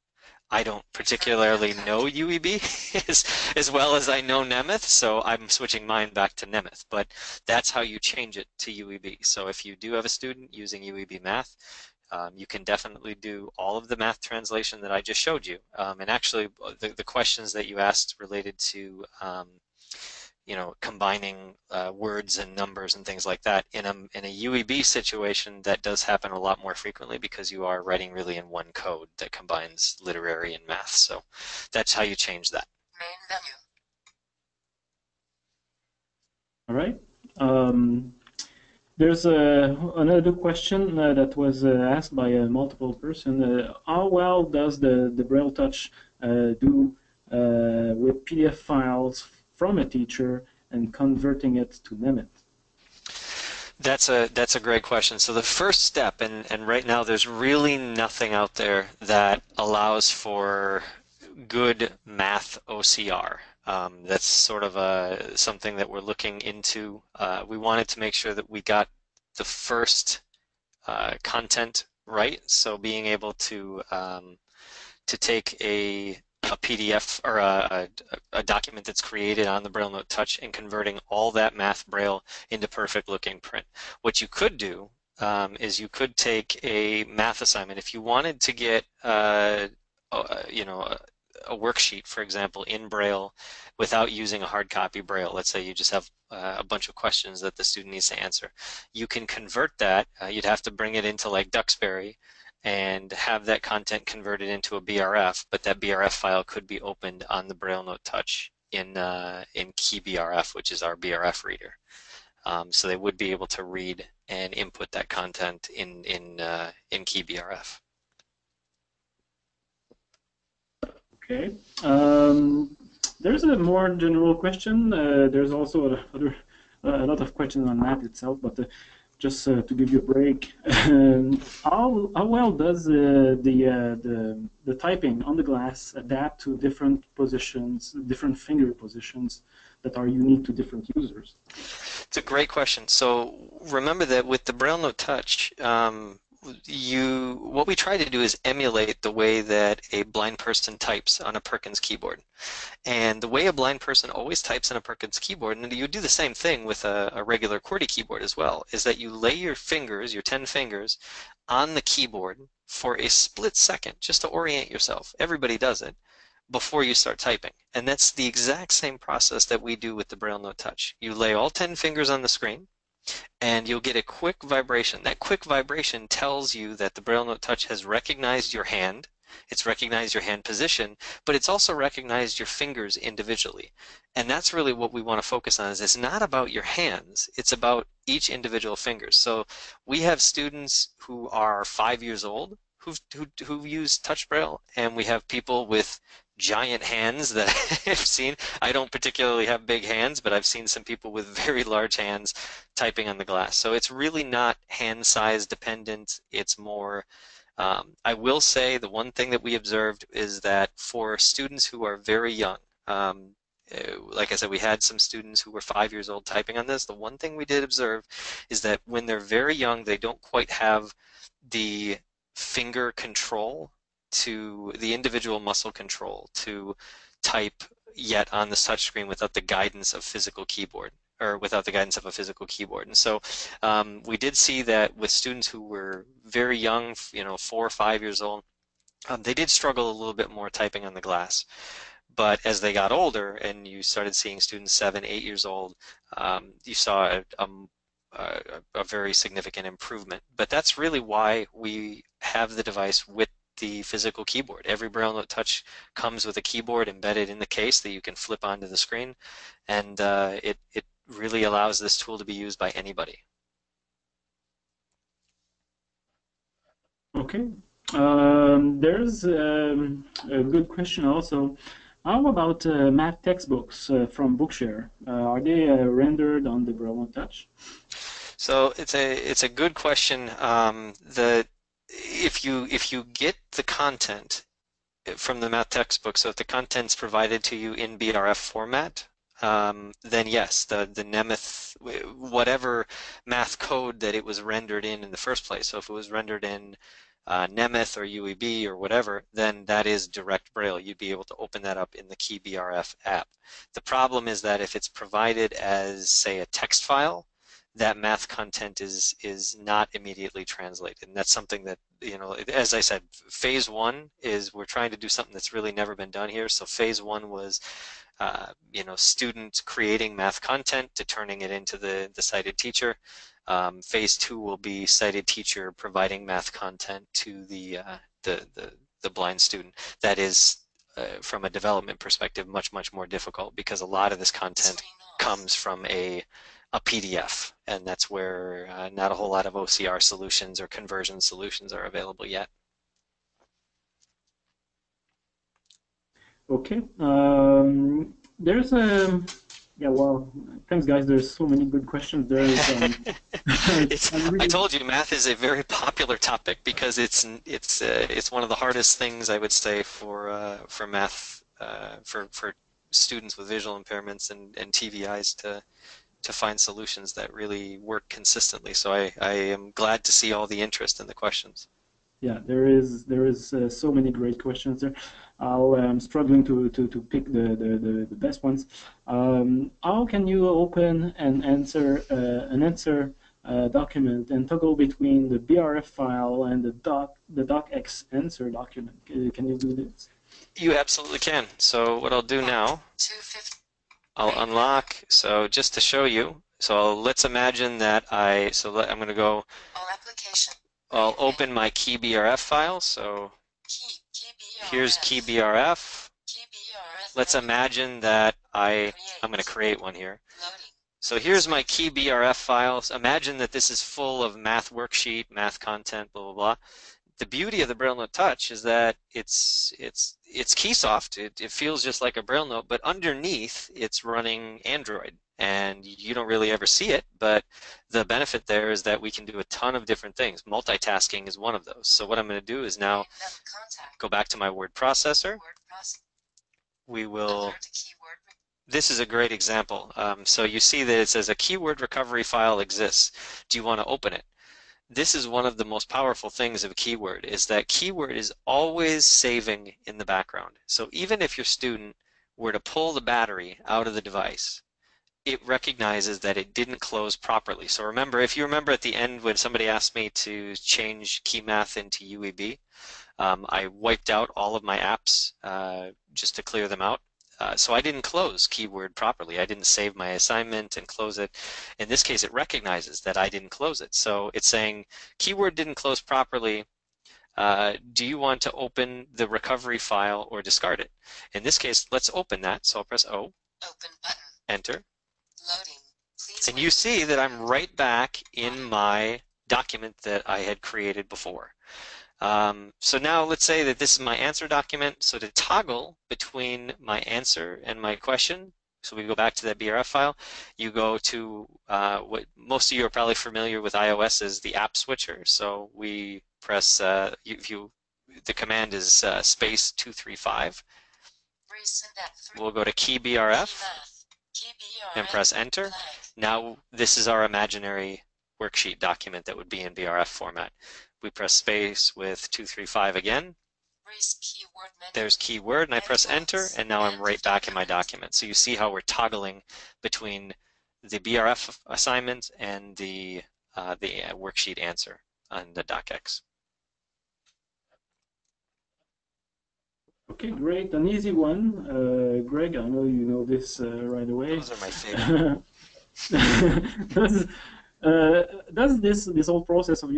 I don't particularly know UEB as well as I know Nemeth, so I'm switching mine back to Nemeth, but that's how you change it to UEB. So if you do have a student using UEB math, you can definitely do all of the math translation that I just showed you. And actually, the questions that you asked related to, you know, combining words and numbers and things like that, in a UEB situation, that does happen a lot more frequently because you are writing really in one code that combines literary and math. So that's how you change that. All right. There's another question that was asked by multiple person. How well does the Braille Touch do with PDF files from a teacher and converting it to Nemeth? That's a great question. So the first step, and right now there's really nothing out there that allows for good math OCR. That's sort of something that we're looking into. We wanted to make sure that we got the first content right, so being able to take a PDF or a document that's created on the BrailleNote Touch and converting all that math braille into perfect looking print. What you could do is you could take a math assignment. If you wanted to get you know, a worksheet, for example, in Braille without using a hard copy Braille. Let's say you just have a bunch of questions that the student needs to answer. You can convert that. You'd have to bring it into like Duxbury and have that content converted into a BRF, but that BRF file could be opened on the BrailleNote Touch in KeyBRF, which is our BRF reader. So they would be able to read and input that content in KeyBRF. Okay. There's a more general question. There's also a lot of questions on math itself, but just to give you a break, how well does the typing on the glass adapt to different positions, different finger positions that are unique to different users? It's a great question. So remember that with the BrailleNote Touch, what we try to do is emulate the way that a blind person types on a Perkins keyboard. And the way a blind person always types on a Perkins keyboard, and you do the same thing with a regular QWERTY keyboard as well, is that you lay your fingers, your 10 fingers, on the keyboard for a split second just to orient yourself. Everybody does it before you start typing. And that's the exact same process that we do with the BrailleNote Touch. You lay all 10 fingers on the screen, and you'll get a quick vibration. That quick vibration tells you that the BrailleNote Touch has recognized your hand, it's recognized your hand position, but it's also recognized your fingers individually. And that's really what we want to focus on, is it's not about your hands, it's about each individual finger. So we have students who are 5 years old who use touch braille, and we have people with giant hands that I've seen. I don't particularly have big hands, but I've seen some people with very large hands typing on the glass. So it's really not hand size dependent. It's more, I will say the one thing that we observed is that for students who are very young, like I said, we had some students who were 5 years old typing on this. The one thing we did observe is that when they're very young, they don't quite have the finger control, to the individual muscle control to type yet on the touchscreen without the guidance of physical keyboard. or without the guidance of a physical keyboard. And so we did see that with students who were very young, 4 or 5 years old, they did struggle a little bit more typing on the glass. But as they got older and you started seeing students 7, 8 years old, you saw a very significant improvement. But that's really why we have the device with the physical keyboard. Every BrailleNote Touch comes with a keyboard embedded in the case that you can flip onto the screen, and it really allows this tool to be used by anybody. Okay, there's a good question also. How about math textbooks from Bookshare? Are they rendered on the BrailleNote Touch? So it's a good question. If you get the content from the math textbook, so if the content's provided to you in BRF format, then yes, the Nemeth, whatever math code that it was rendered in the first place. So if it was rendered in Nemeth or UEB or whatever, then that is direct Braille. You'd be able to open that up in the KeyBRF app. The problem is that if it's provided as, say, a text file, that math content is not immediately translated, and that's something that, as I said, phase 1 is we're trying to do something that's really never been done here. So phase 1 was, students creating math content to turning it into the sighted teacher. Phase 2 will be sighted teacher providing math content to the blind student. That is, from a development perspective, much more difficult because a lot of this content comes from a PDF, and that's where not a whole lot of OCR solutions or conversion solutions are available yet. Okay, there's a thanks guys. There's so many good questions there. I told you, math is a very popular topic because it's one of the hardest things, I would say, for math for students with visual impairments and TVIs to find solutions that really work consistently. So I am glad to see all the interest in the questions. Yeah, there is so many great questions there. I'm struggling to pick the best ones. How can you open and answer an answer document and toggle between the BRF file and the docx answer document? Can you do this? You absolutely can. So what I'll do now, I'll unlock, so just to show you, so let's imagine that I'm going to go, I'll open my KeyBRF file, so here's KeyBRF. Let's imagine that I'm going to create one here. So here's my KeyBRF files. Imagine that this is full of math worksheet, math content, blah, blah, blah. The beauty of the BrailleNote Touch is that it's KeySoft. It feels just like a BrailleNote, but underneath it's running Android, and you don't really ever see it. But the benefit there is that we can do a ton of different things. Multitasking is one of those. So what I'm going to do is now go back to my word processor. We will. This is a great example. So you see that it says a keyword recovery file exists. Do you want to open it? This is one of the most powerful things of a keyword, is that keyword is always saving in the background. So even if your student were to pull the battery out of the device, it recognizes that it didn't close properly. So remember, if you remember at the end when somebody asked me to change KeyMath into UEB, I wiped out all of my apps just to clear them out. So I didn't close keyword properly. I didn't save my assignment and close it. In this case, it recognizes that I didn't close it. So it's saying keyword didn't close properly. Do you want to open the recovery file or discard it? In this case, let's open that. So I'll press O. Open button. Enter. Loading. Please. And you see that I'm right back in my document that I had created before. So now let's say that this is my answer document. So to toggle between my answer and my question, so we go back to that BRF file, you go to what most of you are probably familiar with iOS is the app switcher. So we press, the command is space 235. We'll go to KeyBRF and press enter. Now this is our imaginary worksheet document that would be in BRF format. We press space with 235 again. There's keyword, and I press enter, and now I'm right back in my document. So you see how we're toggling between the BRF assignment and the worksheet answer on the DocX. Okay, great, an easy one. Greg, I know you know this right away. Those are my favorite. Does this whole process of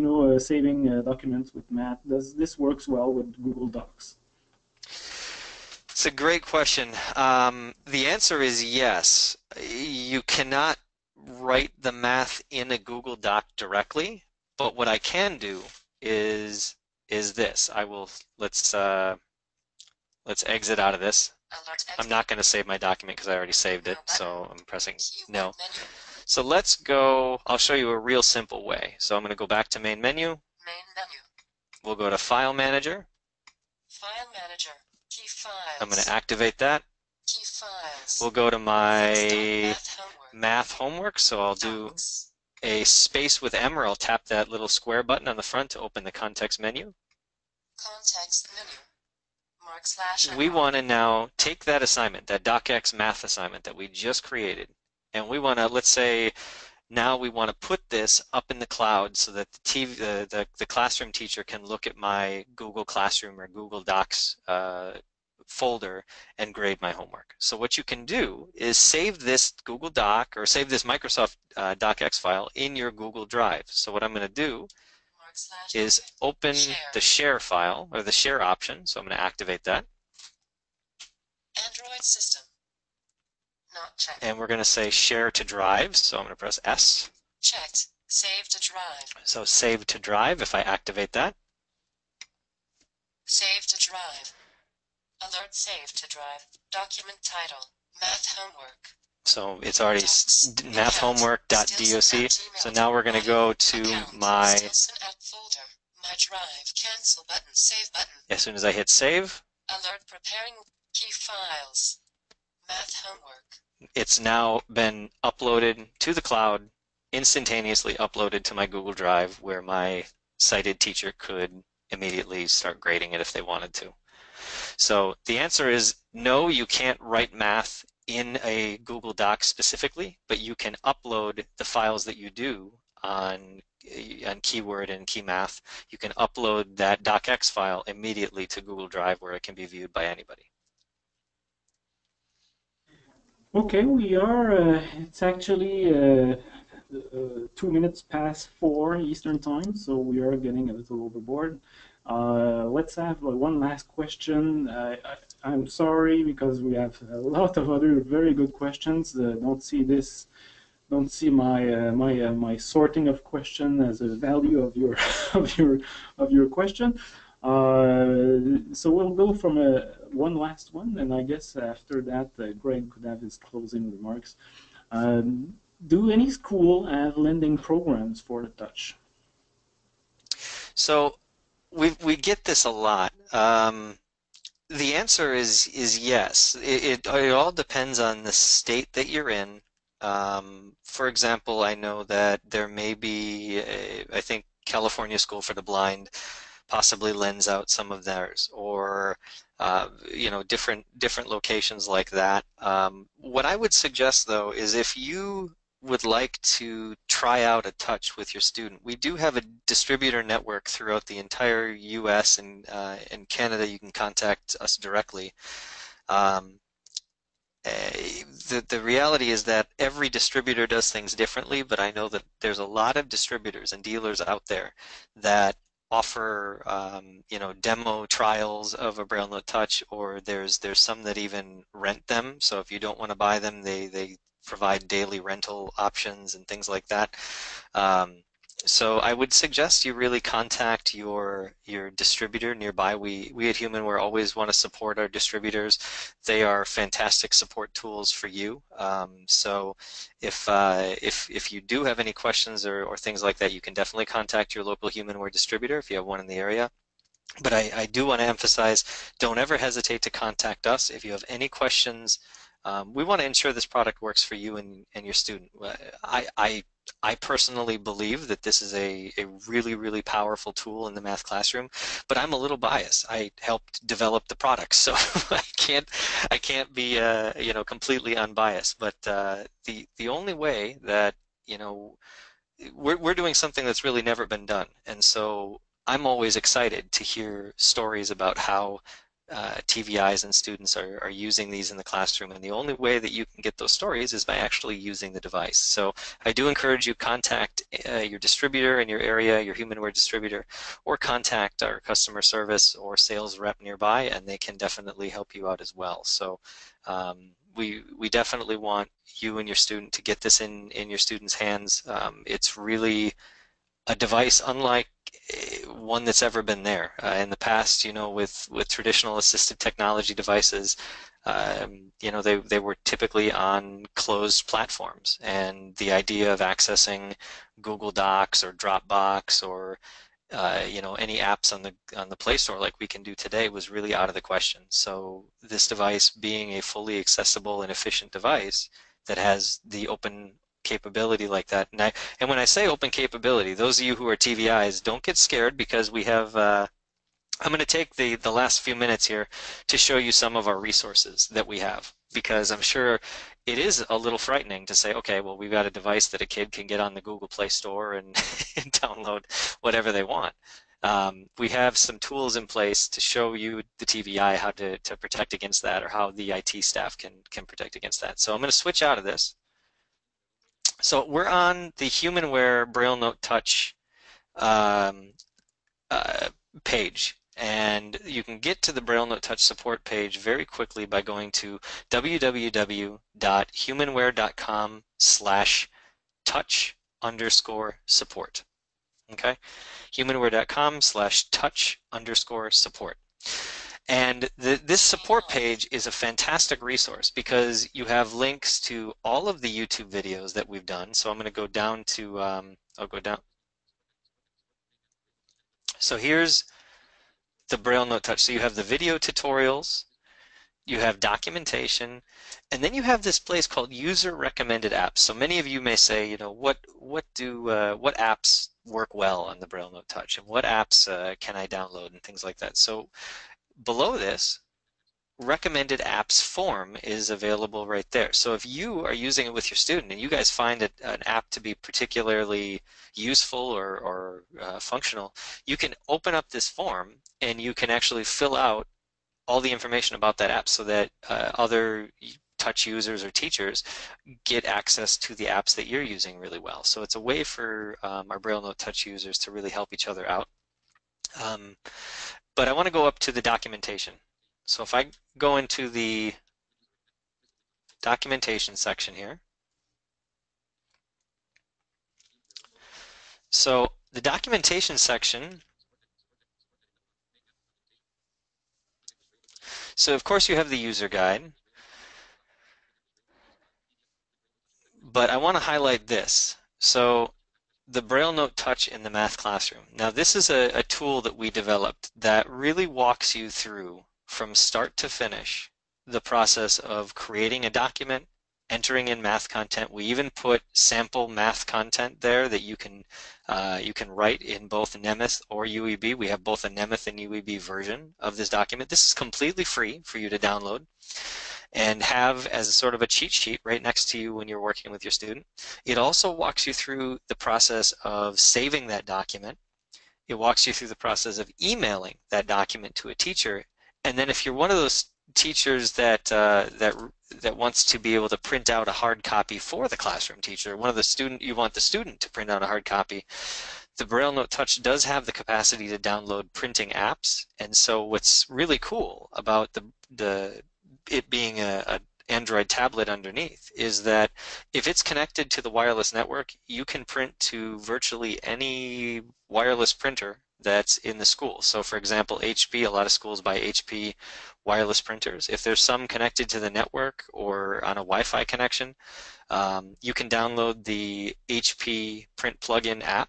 saving documents with math, does this works well with Google Docs? It's a great question. The answer is yes. You cannot write the math in a Google Doc directly, but what I can do is this. I will let's exit out of this. I'm not going to save my document because I already saved it, so I'm pressing no. So let's go, I'll show you a real simple way. So I'm going to go back to main menu. We'll go to File Manager. File Manager, Key Files. I'm going to activate that. Key Files. We'll go to my math homework, so I'll do a space with M, or I'll tap that little square button on the front to open the context menu. Context menu. We want to now take that assignment, that DocX math assignment that we just created, and we want to, let's say, now we want to put this up in the cloud so that the classroom teacher can look at my Google Classroom or Google Docs folder and grade my homework. So what you can do is save this Google Doc or save this Microsoft DocX file in your Google Drive. So what I'm going to do is open the share file or the share option. So I'm going to activate that. Android system. Not checked. And we're going to say share to drive. So I'm going to press S. Checked. Save to drive. So save to drive if I activate that. Save to drive. Alert save to drive. Document title. Math homework. So it's already mathhomework.doc. So now we're going to go to my drive. Cancel button. Save button. As soon as I hit save, alert preparing key files. Math homework. It's now been uploaded to the cloud, instantaneously uploaded to my Google Drive, where my sighted teacher could immediately start grading it if they wanted to. So the answer is no, you can't write math in a Google Doc specifically, but you can upload the files that you do on Keyword and KeyMath. You can upload that DocX file immediately to Google Drive where it can be viewed by anybody. Okay, we are, it's actually 2 minutes past 4 Eastern time, so we are getting a little overboard. Let's have one last question. I'm sorry because we have a lot of other very good questions. Don't see this. Don't see my my sorting of question as a value of your of your question. So we'll go from one last one, and I guess after that, Greg could have his closing remarks. Do any school have lending programs for the touch? So we get this a lot. The answer is yes. It all depends on the state that you're in. For example, I know that there may be, I think California School for the Blind possibly lends out some of theirs, or different locations like that. What I would suggest though is if you would like to try out a touch with your student. We do have a distributor network throughout the entire US and Canada. You can contact us directly. The reality is that every distributor does things differently, but I know that there's a lot of distributors and dealers out there that offer demo trials of a BrailleNote Touch, or there's some that even rent them. So if you don't want to buy them, they provide daily rental options and things like that. So I would suggest you really contact your distributor nearby. We at HumanWare always want to support our distributors. They are fantastic support tools for you. So if you do have any questions or things like that, you can definitely contact your local HumanWare distributor if you have one in the area. But I do want to emphasize, don't ever hesitate to contact us if you have any questions. We want to ensure this product works for you and your student. I I personally believe that this is a really, really powerful tool in the math classroom, but I'm a little biased. I helped develop the product, so I can't be you know, completely unbiased. But the only way that, you know, we're doing something that's really never been done, and so I'm always excited to hear stories about how TVIs and students are using these in the classroom, and the only way that you can get those stories is by actually using the device. So I do encourage you contact your distributor in your area, your HumanWare distributor, or contact our customer service or sales rep nearby, and they can definitely help you out as well. So we definitely want you and your student to get this in your students' hands. It's really a device unlike one that's ever been there. In the past, you know, with traditional assistive technology devices, you know, they were typically on closed platforms, and the idea of accessing Google Docs or Dropbox or you know, any apps on the Play Store like we can do today was really out of the question. So this device being a fully accessible and efficient device that has the open capability like that, and when I say open capability, those of you who are TVIs, don't get scared, because we have I'm going to take the last few minutes here to show you some of our resources that we have, because I'm sure it is a little frightening to say, okay, well, we've got a device that a kid can get on the Google Play Store and and download whatever they want. We have some tools in place to show you, the TVI, how to protect against that, or how the IT staff can protect against that. So I'm going to switch out of this. So we're on the HumanWare BrailleNote Touch page, and you can get to the BrailleNote Touch support page very quickly by going to www.humanware.com/touch_support. Okay, humanware.com/touch_support. And this support page is a fantastic resource because you have links to all of the YouTube videos that we've done. So I'm going to go down to, I'll go down. So here's the BrailleNote Touch. So you have the video tutorials, you have documentation, and then you have this place called user recommended apps. So many of you may say, you know, what apps work well on the BrailleNote Touch, and what apps can I download and things like that. So below this, recommended apps form is available right there. So if you are using it with your student and you guys find an app to be particularly useful or functional, you can open up this form and you can actually fill out all the information about that app so that other touch users or teachers get access to the apps that you're using really well. So it's a way for our BrailleNote Touch users to really help each other out. But I want to go up to the documentation. So if I go into the documentation section here. So the documentation section, so of course you have the user guide, but I want to highlight this. So the BrailleNote Touch in the math classroom. Now this is a tool that we developed that really walks you through from start to finish the process of creating a document, entering in math content. We even put sample math content there that you can write in both Nemeth or UEB. We have both a Nemeth and UEB version of this document. This is completely free for you to download and have as a sort of a cheat sheet right next to you when you're working with your student. It also walks you through the process of saving that document. It walks you through the process of emailing that document to a teacher. And then if you're one of those teachers that that wants to be able to print out a hard copy for the classroom teacher, you want the student to print out a hard copy, the BrailleNote Touch does have the capacity to download printing apps. And so what's really cool about it being an Android tablet underneath is that if it's connected to the wireless network, you can print to virtually any wireless printer that's in the school. So for example, HP, a lot of schools buy HP wireless printers. If there's some connected to the network or on a Wi-Fi connection, you can download the HP Print Plugin app,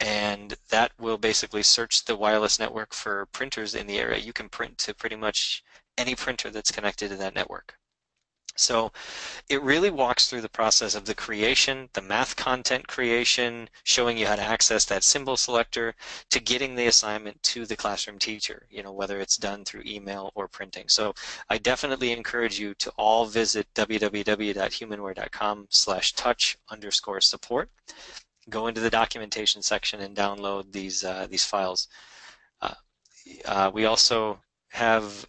and that will basically search the wireless network for printers in the area. You can print to pretty much any printer that's connected to that network. So it really walks through the process of the creation, the math content creation, showing you how to access that symbol selector, to getting the assignment to the classroom teacher, you know, whether it's done through email or printing. So I definitely encourage you to all visit www.humanware.com/touch_support. Go into the documentation section and download these files. We also have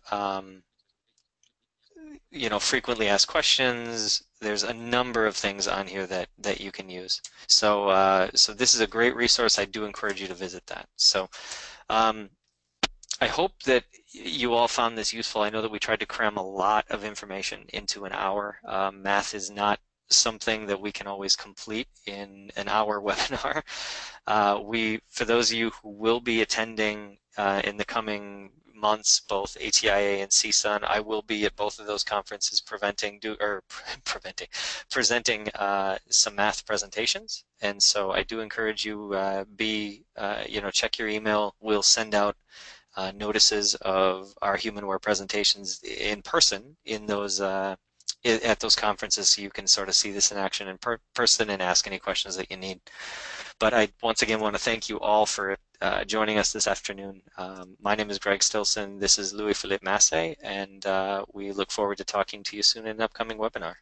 you know, frequently asked questions. There's a number of things on here that you can use. So so this is a great resource. I do encourage you to visit that. So I hope that you all found this useful. I know that we tried to cram a lot of information into an hour. Math is not something that we can always complete in an hour webinar. For those of you who will be attending in the coming months, both ATIA and CSUN, I will be at both of those conferences presenting some math presentations, and so I do encourage you you know, check your email. We'll send out notices of our HumanWare presentations in person in those at those conferences, so you can sort of see this in action in person and ask any questions that you need. But I once again want to thank you all for joining us this afternoon. My name is Greg Stilson. This is Louis Philippe Massey, and we look forward to talking to you soon in an upcoming webinar.